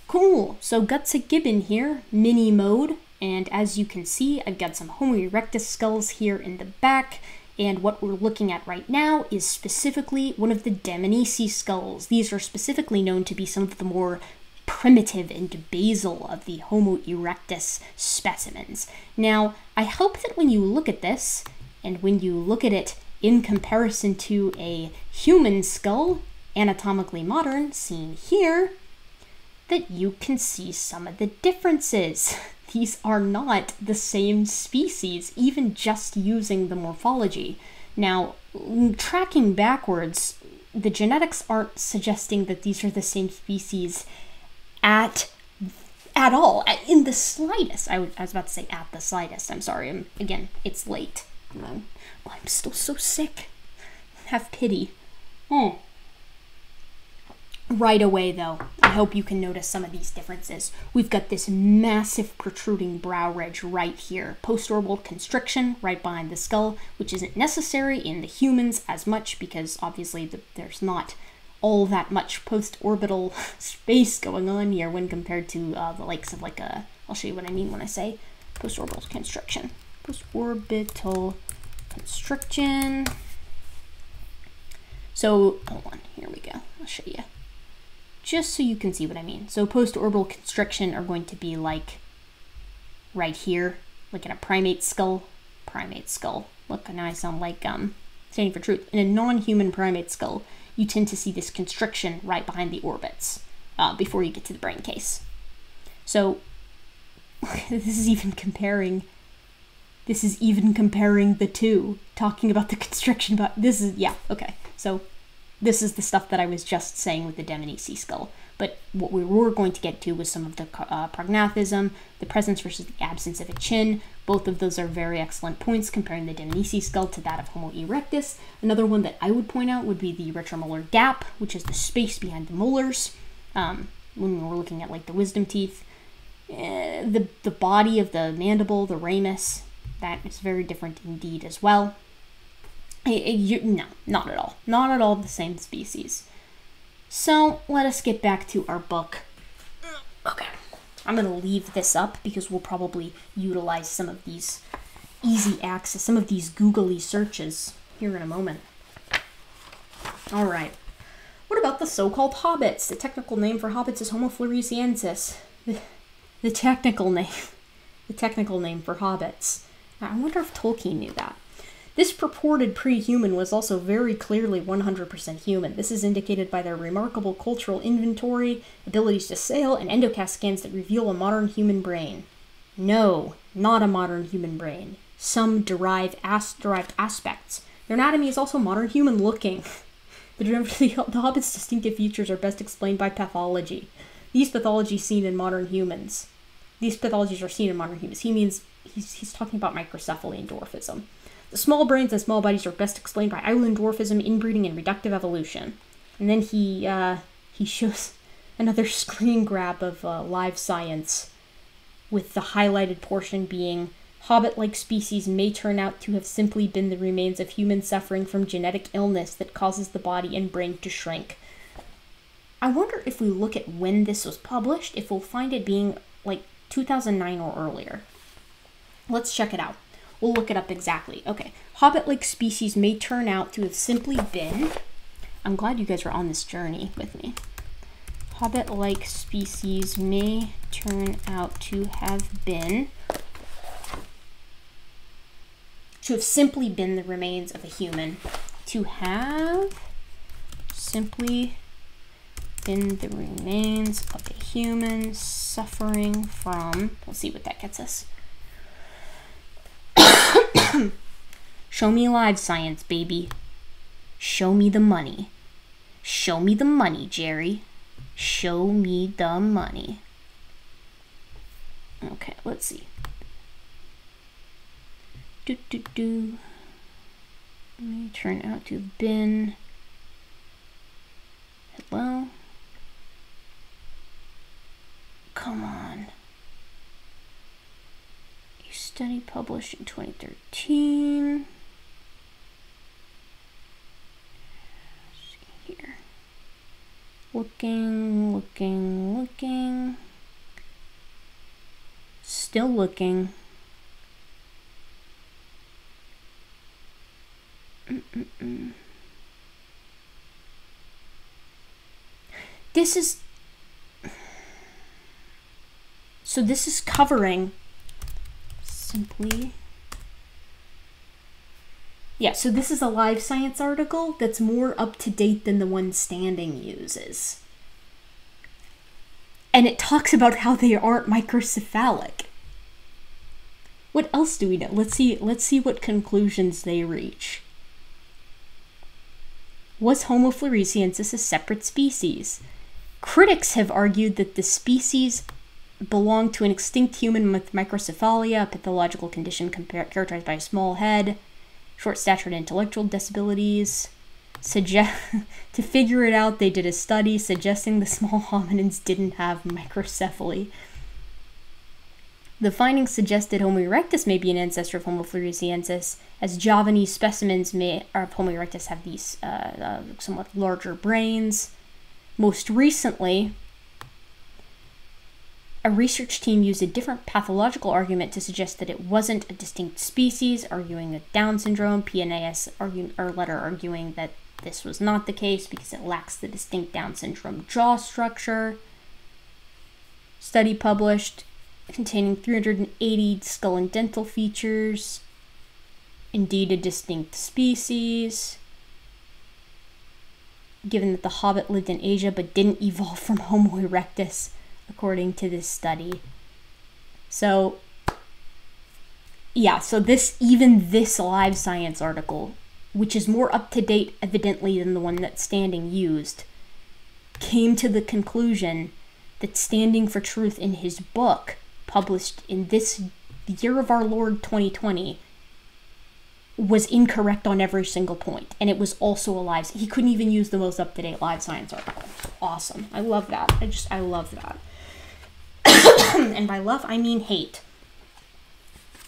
Cool, so Guts a Gibbon here, mini mode, and as you can see, I've got some Homo erectus skulls here in the back, and what we're looking at right now is specifically one of the Dmanisi skulls. These are specifically known to be some of the more primitive and basal of the Homo erectus specimens. Now, I hope that when you look at this, and when you look at it in comparison to a human skull, anatomically modern, seen here, that you can see some of the differences. These are not the same species, even just using the morphology. Now, tracking backwards, the genetics aren't suggesting that these are the same species at all, in the slightest. I was about to say at the slightest, I'm sorry, again, it's late. I'm still so sick, have pity. Right away though, I hope you can notice some of these differences. We've got this massive protruding brow ridge right here, post-orbital constriction right behind the skull, which isn't necessary in the humans as much because obviously there's not all that much post-orbital space going on here when compared to the likes of like a, I'll show you what I mean when I say post-orbital constriction. Post-orbital constriction. So, hold on, here we go, I'll show you. Just so you can see what I mean. So post-orbital constriction are going to be like right here, like in a primate skull. Look, now I sound like Standing for Truth. In a non-human primate skull, you tend to see this constriction right behind the orbits before you get to the brain case. So this is even comparing the two, talking about the constriction, but this is, yeah, okay. So this is the stuff that I was just saying with the Dmanisi skull. But what we were going to get to was some of the prognathism, the presence versus the absence of a chin. Both of those are very excellent points comparing the Dmanisi skull to that of Homo erectus. Another one that I would point out would be the retromolar gap, which is the space behind the molars, when we're looking at like the wisdom teeth. The body of the mandible, the ramus, that is very different indeed as well. No, not at all. Not at all the same species. So let us get back to our book. Okay, I'm going to leave this up because we'll probably utilize some of these easy access, some of these googly searches here in a moment. All right. What about the so-called hobbits? The technical name for hobbits is Homo floresiensis. The technical name for hobbits. Now, I wonder if Tolkien knew that. This purported pre-human was also very clearly 100% human. This is indicated by their remarkable cultural inventory, abilities to sail, and endocast scans that reveal a modern human brain. No, not a modern human brain. Some derived aspects Their anatomy is also modern human-looking. The hobbit's distinctive features are best explained by pathology. These pathologies are seen in modern humans. He means, he's talking about microcephaly and dwarfism. The small brains and small bodies are best explained by island dwarfism, inbreeding, and reductive evolution. And then he shows another screen grab of live science, with the highlighted portion being hobbit-like species may turn out to have simply been the remains of humans suffering from genetic illness that causes the body and brain to shrink. I wonder if we look at when this was published, if we'll find it being like 2009 or earlier. Let's check it out. We'll look it up exactly. Okay. Hobbit-like species may turn out to have simply been... I'm glad you guys are on this journey with me. Hobbit-like species may turn out to have been... to have simply been the remains of a human. To have simply been the remains of a human suffering from... We'll see what that gets us. Show me live science, baby. Show me the money. Show me the money, Jerry. Show me the money. Okay, let's see. May turn out to have been. Hello? Come on. A study published in 2013. See here. Looking. Still looking. This is... So this is covering simply... Yeah, so this is a live science article that's more up-to-date than the one Standing uses. And it talks about how they aren't microcephalic. What else do we know? Let's see what conclusions they reach. Was Homo floresiensis a separate species? Critics have argued that the species belonged to an extinct human with microcephalia, a pathological condition characterized by a small head, short-statured intellectual disabilities. To figure it out, they did a study suggesting the small hominins didn't have microcephaly. The findings suggest that Homo erectus may be an ancestor of Homo floresiensis, as Javanese specimens of Homo erectus have these somewhat larger brains. Most recently, a research team used a different pathological argument to suggest that it wasn't a distinct species, arguing that Down syndrome, PNAS letter arguing that this was not the case because it lacks the distinct Down syndrome jaw structure. Study published containing 380 skull and dental features, indeed a distinct species, given that the hobbit lived in Asia but didn't evolve from Homo erectus, according to this study. So, yeah, so even this live science article, which is more up-to-date evidently than the one that Standing used, came to the conclusion that Standing for Truth in his book, published in this year of our Lord 2020, was incorrect on every single point, and it was also a live. He couldn't even use the most up-to-date live science article. Awesome. I love that. I love that. And by love, I mean hate.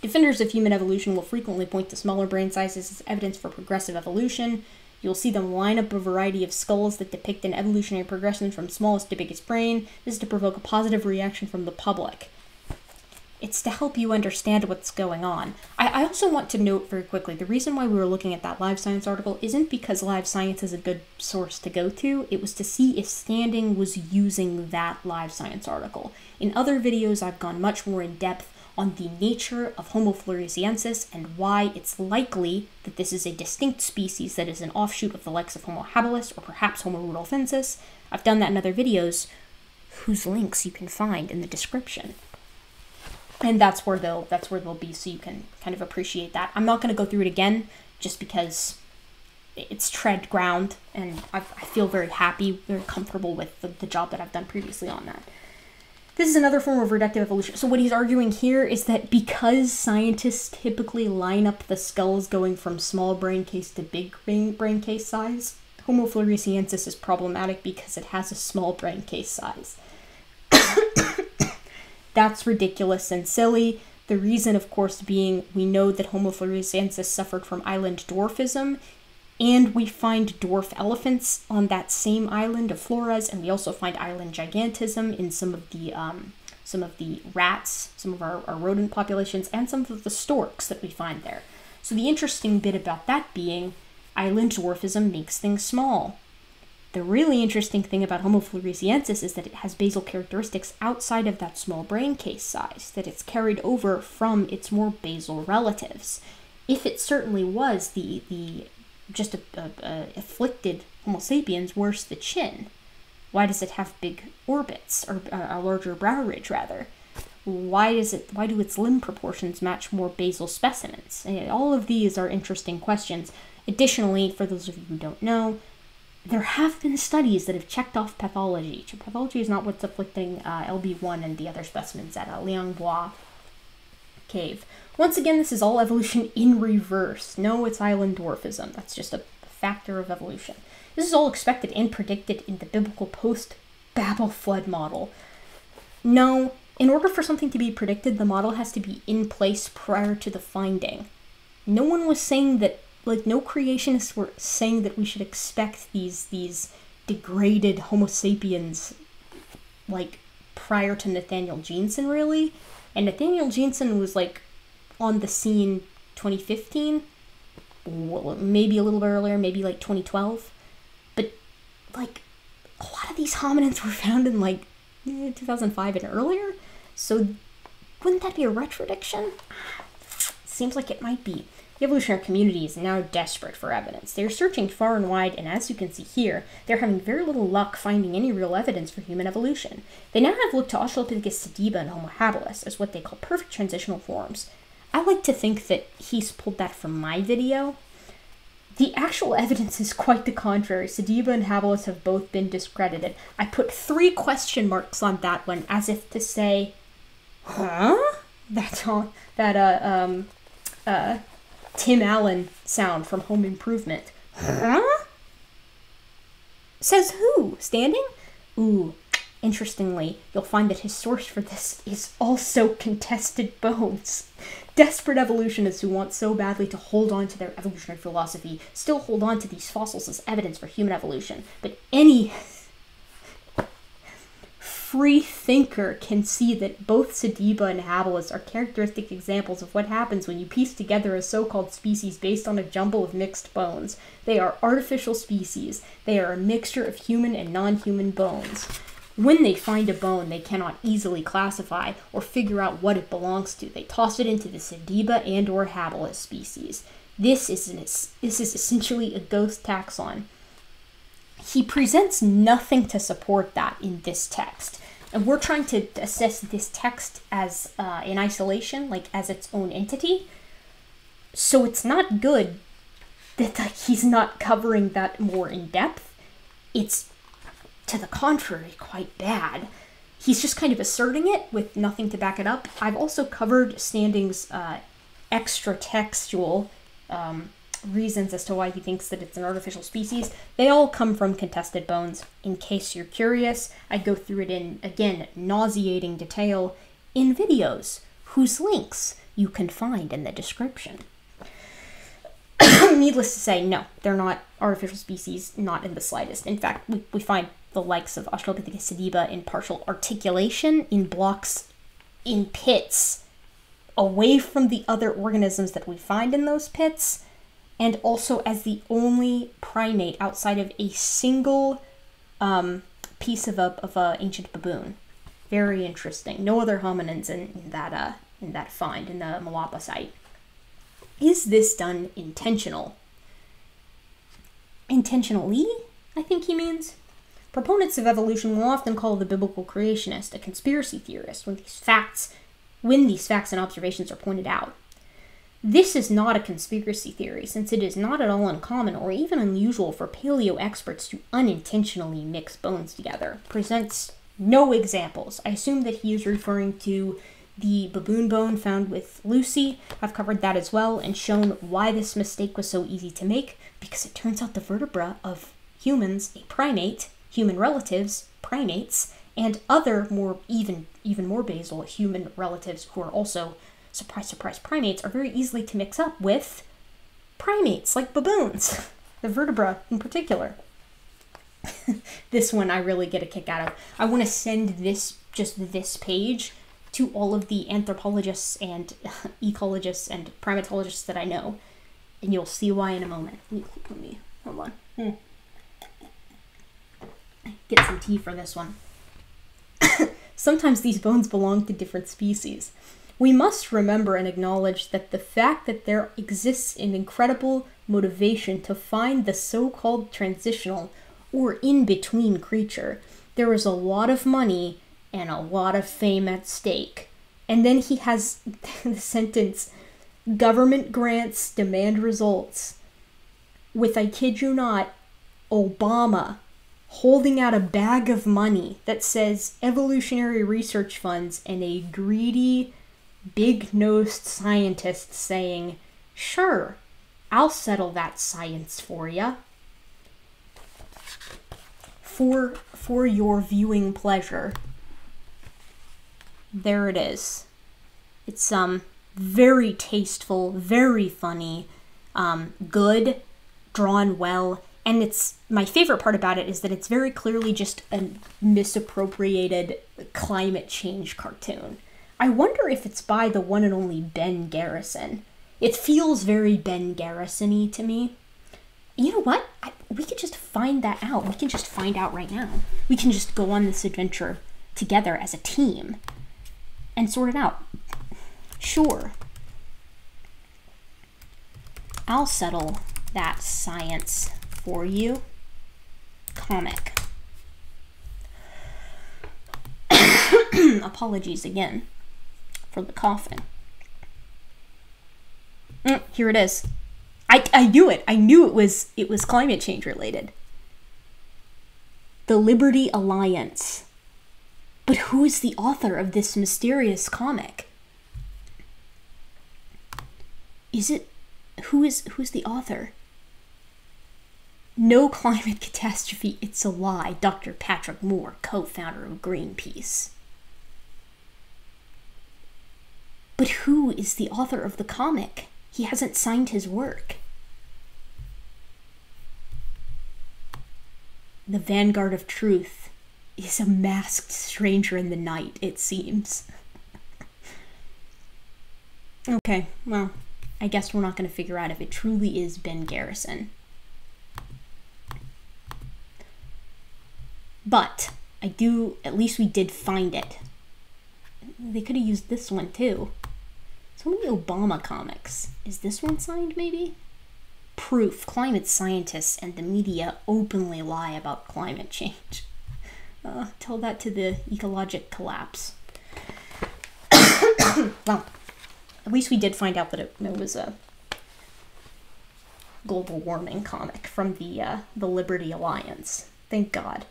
Defenders of human evolution will frequently point to smaller brain sizes as evidence for progressive evolution. You'll see them line up a variety of skulls that depict an evolutionary progression from smallest to biggest brain. This is to provoke a positive reaction from the public. It's to help you understand what's going on. I also want to note very quickly, the reason why we were looking at that live science article isn't because live science is a good source to go to. It was to see if Standing was using that live science article. In other videos, I've gone much more in depth on the nature of Homo floresiensis and why it's likely that this is a distinct species that is an offshoot of the likes of Homo habilis or perhaps Homo rudolfensis. I've done that in other videos, whose links you can find in the description. And that's where they'll be, so you can kind of appreciate that. I'm not going to go through it again, just because it's tread ground, and I feel very happy, very comfortable with the job that I've done previously on that. This is another form of reductive evolution. So what he's arguing here is that because scientists typically line up the skulls going from small brain case to big brain case size, Homo floresiensis is problematic because it has a small brain case size. That's ridiculous and silly. The reason, of course, being we know that Homo floresiensis suffered from island dwarfism, and we find dwarf elephants on that same island of Flores, and we also find island gigantism in some of the rats, some of our rodent populations, and some of the storks that we find there. So the interesting bit about that being island dwarfism makes things small. The really interesting thing about Homo floresiensis is that it has basal characteristics outside of that small brain case size, that it's carried over from its more basal relatives. If it certainly was just afflicted Homo sapiens, worse the chin. Why does it have big orbits, or a larger brow ridge rather? Why do its limb proportions match more basal specimens? And all of these are interesting questions. Additionally, for those of you who don't know, there have been studies that have checked off pathology. Pathology is not what's afflicting LB1 and the other specimens at Liang Bois Cave. Once again, this is all evolution in reverse. No, it's island dwarfism. That's just a factor of evolution. This is all expected and predicted in the biblical post-Babel flood model. No, in order for something to be predicted, the model has to be in place prior to the finding. No one was saying that, like, no creationists were saying that we should expect these degraded Homo sapiens, like, prior to Nathaniel Jeanson, really. And Nathaniel Jeanson was, like, on the scene 2015, well, maybe a little bit earlier, maybe like 2012, but like a lot of these hominins were found in like 2005 and earlier, so wouldn't that be a retrodiction? Seems like it might be. The evolutionary community is now desperate for evidence. They're searching far and wide, and as you can see here, they're having very little luck finding any real evidence for human evolution. They now have looked to Australopithecus sediba and Homo habilis as what they call perfect transitional forms. I like to think that he's pulled that from my video. The actual evidence is quite the contrary. Sediba and habilis have both been discredited. I put 3 question marks on that one as if to say, huh? That's all, that Tim Allen sound from Home Improvement. Huh? Says who? Standing? Ooh. Interestingly, you'll find that his source for this is also Contested Bones. Desperate evolutionists who want so badly to hold on to their evolutionary philosophy still hold on to these fossils as evidence for human evolution, but any free thinker can see that both Sediba and Habilis are characteristic examples of what happens when you piece together a so-called species based on a jumble of mixed bones. They are artificial species. They are a mixture of human and non-human bones. When they find a bone they cannot easily classify or figure out what it belongs to, they toss it into the Sediba and or Habilis species. This is essentially a ghost taxon. He presents nothing to support that in this text. And we're trying to assess this text as in isolation, like as its own entity. So it's not good that he's not covering that more in depth. It's, to the contrary, quite bad. He's just kind of asserting it with nothing to back it up. I've also covered Standing's extra-textual reasons as to why he thinks that it's an artificial species. They all come from Contested Bones, in case you're curious. I go through it in, again, nauseating detail in videos, whose links you can find in the description. Needless to say, no, they're not artificial species, not in the slightest. In fact, we find the likes of Australopithecus sediba in partial articulation, in blocks, in pits, away from the other organisms that we find in those pits, and also as the only primate outside of a single piece of a ancient baboon. Very interesting. No other hominins in that find in the Moapa site. Is this done intentional? Intentionally, I think he means. Proponents of evolution will often call the biblical creationist a conspiracy theorist when these facts and observations are pointed out. This is not a conspiracy theory, since it is not at all uncommon or even unusual for paleo experts to unintentionally mix bones together. Presents no examples. I assume that he is referring to the baboon bone found with Lucy. I've covered that as well and shown why this mistake was so easy to make, because it turns out the vertebra of humans, a primate, human relatives, primates, and other more even more basal human relatives who are also, surprise, surprise, primates, are very easily to mix up with primates, like baboons, the vertebra in particular. This one I really get a kick out of. I want to send this, just this page, to all of the anthropologists and ecologists and primatologists that I know, and you'll see why in a moment. Let me hold on. Get some tea for this one. Sometimes these bones belong to different species. We must remember and acknowledge that the fact that there exists an incredible motivation to find the so-called transitional or in-between creature. There is a lot of money and a lot of fame at stake. And then he has the sentence, government grants demand results. With, I kid you not, Obama holding out a bag of money that says evolutionary research funds and a greedy, big-nosed scientist saying, sure, I'll settle that science for ya. For your viewing pleasure. There it is. It's very tasteful, very funny, good, drawn well, and it's, my favorite part about it is that it's very clearly just a misappropriated climate change cartoon. I wonder if it's by the one and only Ben Garrison. It feels very Ben Garrison-y to me. You know what? We could just find that out. We can just find out right now. We can just go on this adventure together as a team and sort it out. Sure. I'll settle that science for you. Comic. Apologies again. For the coffin. Here it is. I knew it. I knew it was climate change related. The Liberty Alliance. But who is the author of this mysterious comic? Who is the author? No climate catastrophe, it's a lie. Dr. Patrick Moore, co-founder of Greenpeace. But who is the author of the comic? He hasn't signed his work. The Vanguard of Truth is a masked stranger in the night, it seems. Okay, well, I guess we're not going to figure out if it truly is Ben Garrison. But I do, at least we did find it. They could have used this one too. So many Obama comics. Is this one signed, maybe? Proof. Climate scientists and the media openly lie about climate change. Tell that to the ecologic collapse. Well, at least we did find out that it was a global warming comic from the Liberty Alliance. Thank God.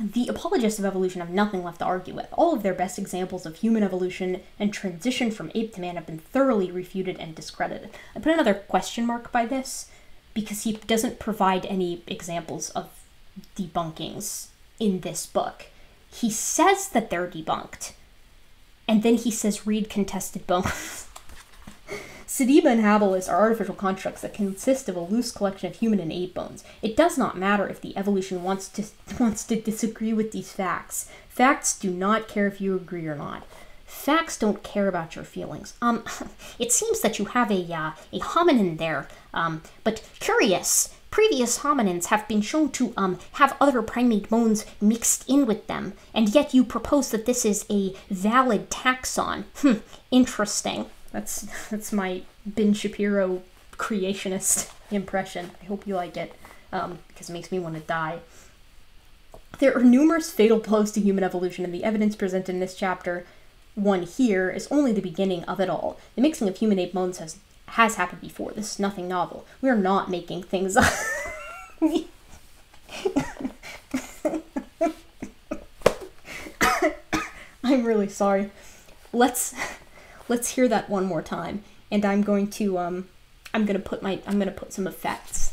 The apologists of evolution have nothing left to argue with. All of their best examples of human evolution and transition from ape to man have been thoroughly refuted and discredited. I put another question mark by this because he doesn't provide any examples of debunkings in this book. He says that they're debunked, and then he says read Contested Bones. Sediba and habilis are artificial constructs that consist of a loose collection of human and ape bones. It does not matter if the evolution wants to disagree with these facts. Facts do not care if you agree or not. Facts don't care about your feelings. It seems that you have a hominin there, but curious. Previous hominins have been shown to have other primate bones mixed in with them, and yet you propose that this is a valid taxon. Interesting. That's my Ben Shapiro creationist impression. I hope you like it, because it makes me want to die. There are numerous fatal blows to human evolution, and the evidence presented in this chapter one here is only the beginning of it all. The mixing of human ape bones has happened before. This is nothing novel. We're not making things up. I'm really sorry. Let's hear that one more time, and I'm going to put some effects.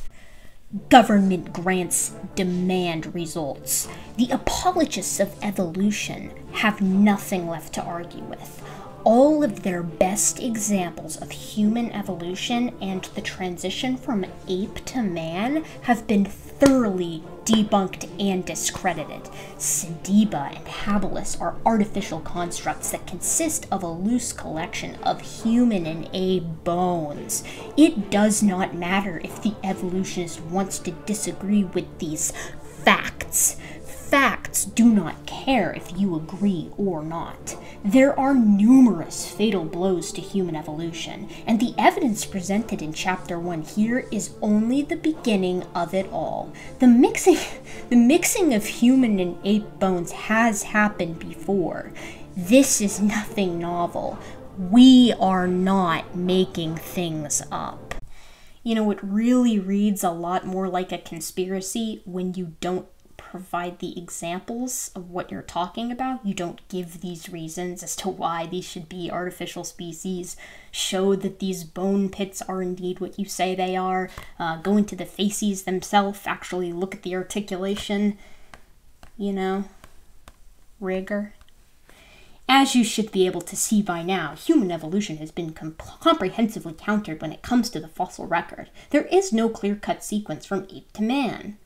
Government grants demand results. The apologists of evolution have nothing left to argue with. All of their best examples of human evolution and the transition from ape to man have been thoroughly debunked and discredited. Sediba and habilis are artificial constructs that consist of a loose collection of human and ape bones. It does not matter if the evolutionist wants to disagree with these facts. Facts do not care if you agree or not. There are numerous fatal blows to human evolution, and the evidence presented in Chapter 1 here is only the beginning of it all. The mixing of human and ape bones has happened before. This is nothing novel. We are not making things up. You know, it really reads a lot more like a conspiracy when you don't provide the examples of what you're talking about. You don't give these reasons as to why these should be artificial species, show that these bone pits are indeed what you say they are, go into the facies themselves, actually look at the articulation, you know, rigor. As you should be able to see by now, human evolution has been comprehensively countered when it comes to the fossil record. There is no clear-cut sequence from ape to man.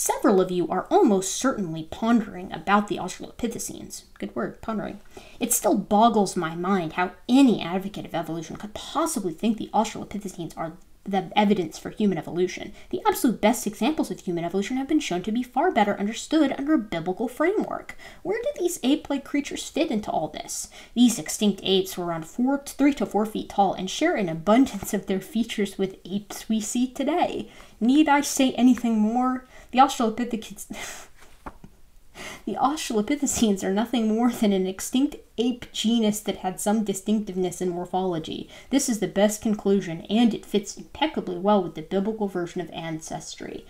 Several of you are almost certainly pondering about the Australopithecines. Good word, pondering. It still boggles my mind how any advocate of evolution could possibly think the Australopithecines are the evidence for human evolution. The absolute best examples of human evolution have been shown to be far better understood under a biblical framework. Where do these ape-like creatures fit into all this? These extinct apes were around 3 to 4 feet tall and share an abundance of their features with apes we see today. Need I say anything more? The Australopithecines are nothing more than an extinct ape genus that had some distinctiveness in morphology. This is the best conclusion, and it fits impeccably well with the biblical version of ancestry.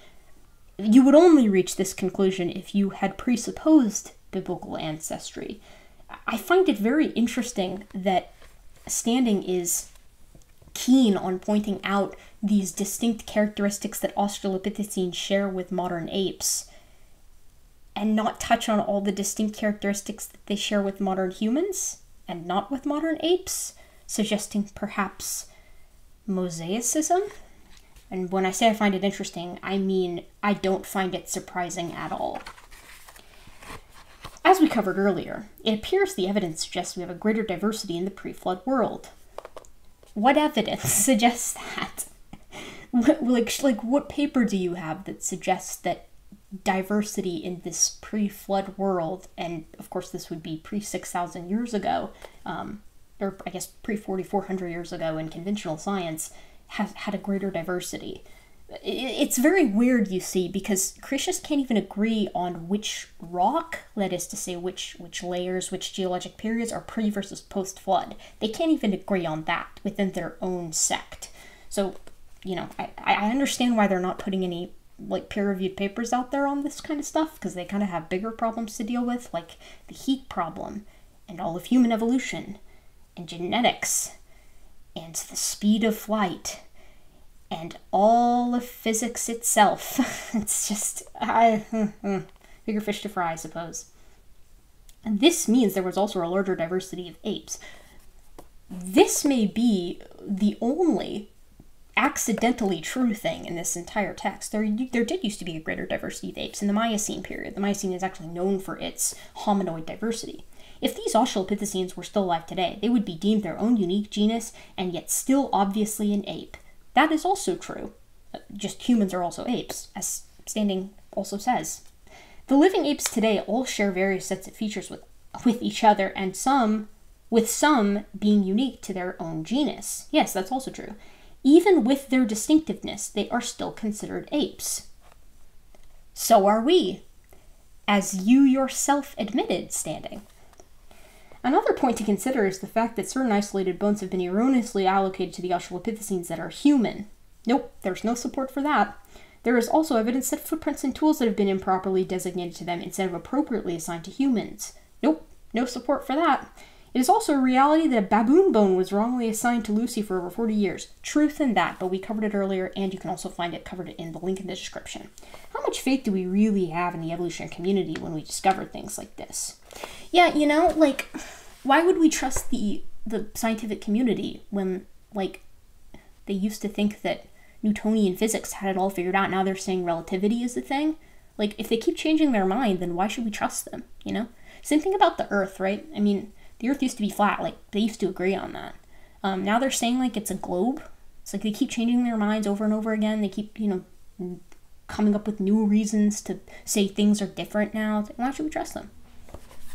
You would only reach this conclusion if you had presupposed biblical ancestry. I find it very interesting that Standing is keen on pointing out these distinct characteristics that Australopithecines share with modern apes, and not touch on all the distinct characteristics that they share with modern humans, and not with modern apes, suggesting perhaps mosaicism. And when I say I find it interesting, I mean I don't find it surprising at all. As we covered earlier, it appears the evidence suggests we have a greater diversity in the pre-flood world. What evidence suggests that? Like what paper do you have that suggests that diversity in this pre-flood world, and of course this would be pre-6,000 years ago, or I guess pre-4,400 years ago in conventional science, has had a greater diversity? It's very weird, you see, because creationists can't even agree on which rock, that is to say which layers, which geologic periods are pre versus post-flood. They can't even agree on that within their own sect. So, you know, I understand why they're not putting any like peer-reviewed papers out there on this kind of stuff, because they kind of have bigger problems to deal with, like the heat problem and all of human evolution and genetics and the speed of flight and all of physics itself. It's just bigger fish to fry, I suppose. And this means there was also a larger diversity of apes. This may be the only accidentally true thing in this entire text. There did used to be a greater diversity of apes in the Miocene period. The Miocene is actually known for its hominoid diversity. If these Australopithecines were still alive today, they would be deemed their own unique genus and yet still obviously an ape. That is also true. Just humans are also apes, as Standing also says. The living apes today all share various sets of features with each other, and some being unique to their own genus. Yes, that's also true. Even with their distinctiveness, they are still considered apes. So are we, as you yourself admitted, Standing. Another point to consider is the fact that certain isolated bones have been erroneously allocated to the Australopithecines that are human. Nope, there's no support for that. There is also evidence that footprints and tools that have been improperly designated to them instead of appropriately assigned to humans. Nope, no support for that. It is also a reality that a baboon bone was wrongly assigned to Lucy for over 40 years. Truth in that, but we covered it earlier, and you can also find it covered in the link in the description. How much faith do we really have in the evolutionary community when we discover things like this? Yeah, you know, like, why would we trust the scientific community when, like, they used to think that Newtonian physics had it all figured out, now they're saying relativity is the thing? Like, if they keep changing their mind, then why should we trust them, you know? Same thing about the Earth, right? I mean, the Earth used to be flat, like, they used to agree on that. Now they're saying, like, it's a globe. It's like they keep changing their minds over and over again. They keep, you know, coming up with new reasons to say things are different now. Like, why should we trust them?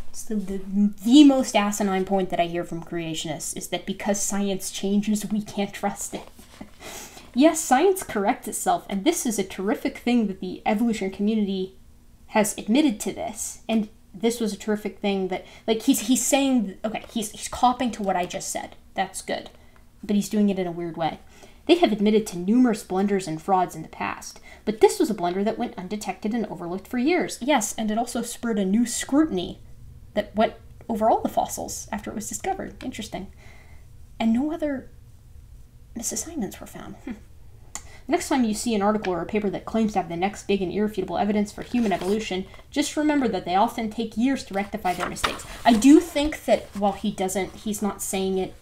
It's the most asinine point that I hear from creationists is that because science changes, we can't trust it. Yes, science corrects itself, and this is a terrific thing that the evolutionary community has admitted to this, and this was a terrific thing that, like, he's saying, okay, he's copying to what I just said. That's good. But he's doing it in a weird way. They have admitted to numerous blunders and frauds in the past, but this was a blunder that went undetected and overlooked for years. Yes, and it also spurred a new scrutiny that went over all the fossils after it was discovered. Interesting. And no other misassignments were found. Next time you see an article or a paper that claims to have the next big and irrefutable evidence for human evolution, just remember that they often take years to rectify their mistakes. I do think that while he's not saying it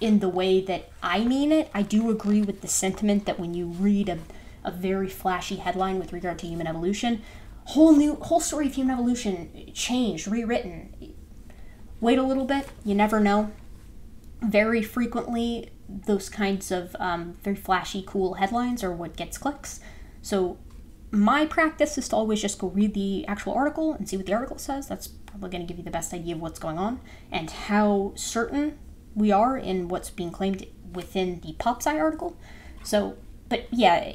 in the way that I mean it, I do agree with the sentiment that when you read a very flashy headline with regard to human evolution, whole story of human evolution changed, rewritten. Wait a little bit, you never know. Very frequently, those kinds of very flashy, cool headlines are what gets clicks. So my practice is to always just go read the actual article and see what the article says. That's probably going to give you the best idea of what's going on and how certain we are in what's being claimed within the PopSci article. So, but yeah,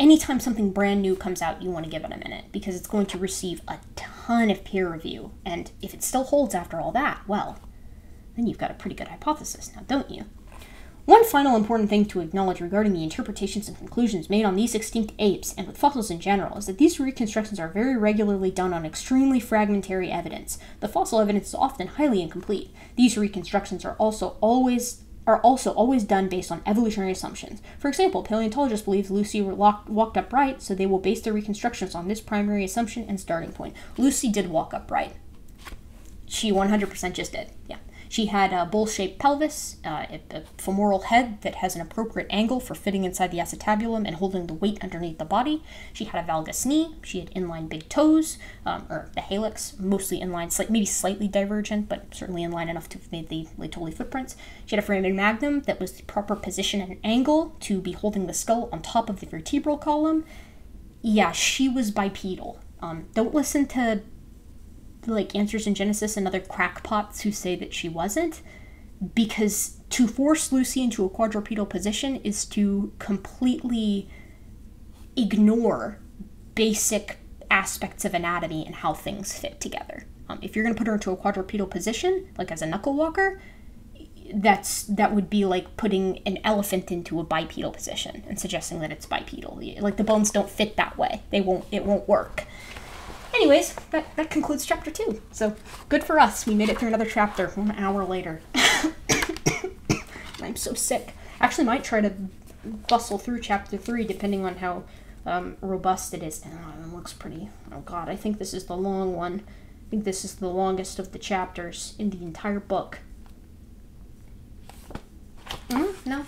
anytime something brand new comes out, you want to give it a minute because it's going to receive a ton of peer review. And if it still holds after all that, well, then you've got a pretty good hypothesis now, don't you? One final important thing to acknowledge regarding the interpretations and conclusions made on these extinct apes, and with fossils in general, is that these reconstructions are very regularly done on extremely fragmentary evidence. The fossil evidence is often highly incomplete. These reconstructions are also always done based on evolutionary assumptions. For example, paleontologists believe Lucy walked upright, so they will base their reconstructions on this primary assumption and starting point. Lucy did walk upright. She 100% just did, yeah. She had a bowl-shaped pelvis, a femoral head that has an appropriate angle for fitting inside the acetabulum and holding the weight underneath the body. She had a valgus knee. She had inline big toes, or the halix, mostly inline, maybe slightly divergent, but certainly inline enough to have made the latoli footprints. She had a foramen magnum that was the proper position and angle to be holding the skull on top of the vertebral column. Yeah, she was bipedal. Don't listen to Answers in Genesis and other crackpots who say that she wasn't, because to force Lucy into a quadrupedal position is to completely ignore basic aspects of anatomy and how things fit together. If you're going to put her into a quadrupedal position, like as a knuckle walker, that would be like putting an elephant into a bipedal position and suggesting that it's bipedal. Like, the bones don't fit that way. It won't work. Anyways, that concludes chapter 2. So, good for us. We made it through another chapter 1 hour later. I'm so sick. Actually, might try to bustle through chapter 3, depending on how robust it is. Oh, it looks pretty. Oh, God, I think this is the long one. I think this is the longest of the chapters in the entire book. No.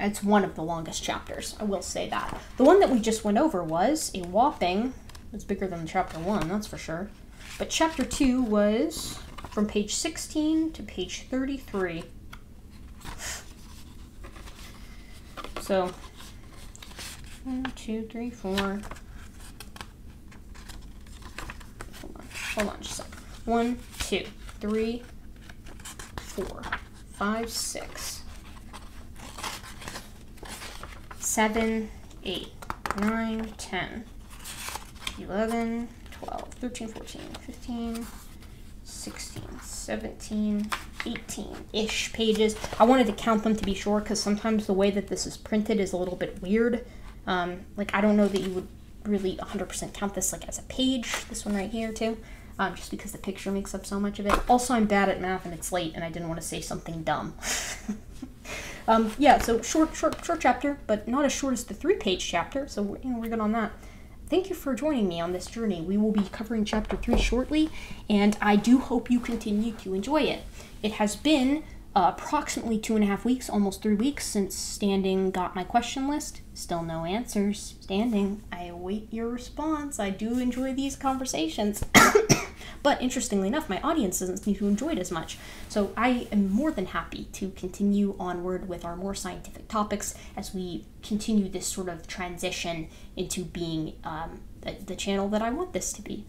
It's one of the longest chapters. I will say that. The one that we just went over was a whopping... It's bigger than chapter 1, that's for sure. But chapter 2 was from page 16 to page 33. So, 1, 2, 3, 4, Hold on just a second. 1, 2, 3, 4, 5, 6, 7, 8, 9, 10, 11, 12, 13, 14, 15, 16, 17, 18-ish pages. I wanted to count them to be sure because sometimes the way that this is printed is a little bit weird. Like, I don't know that you would really 100% count this like as a page, this one right here too, just because the picture makes up so much of it. Also, I'm bad at math and it's late and I didn't want to say something dumb. Yeah, so short chapter, but not as short as the 3-page chapter, so we're good on that. Thank you for joining me on this journey. We will be covering chapter 3 shortly, and I do hope you continue to enjoy it. It has been approximately 2.5 weeks, almost 3 weeks, since Standing got my question list. Still no answers. Standing, I await your response. I do enjoy these conversations. But interestingly enough, my audience doesn't seem to enjoy it as much. So I am more than happy to continue onward with our more scientific topics as we continue this sort of transition into being the channel that I want this to be.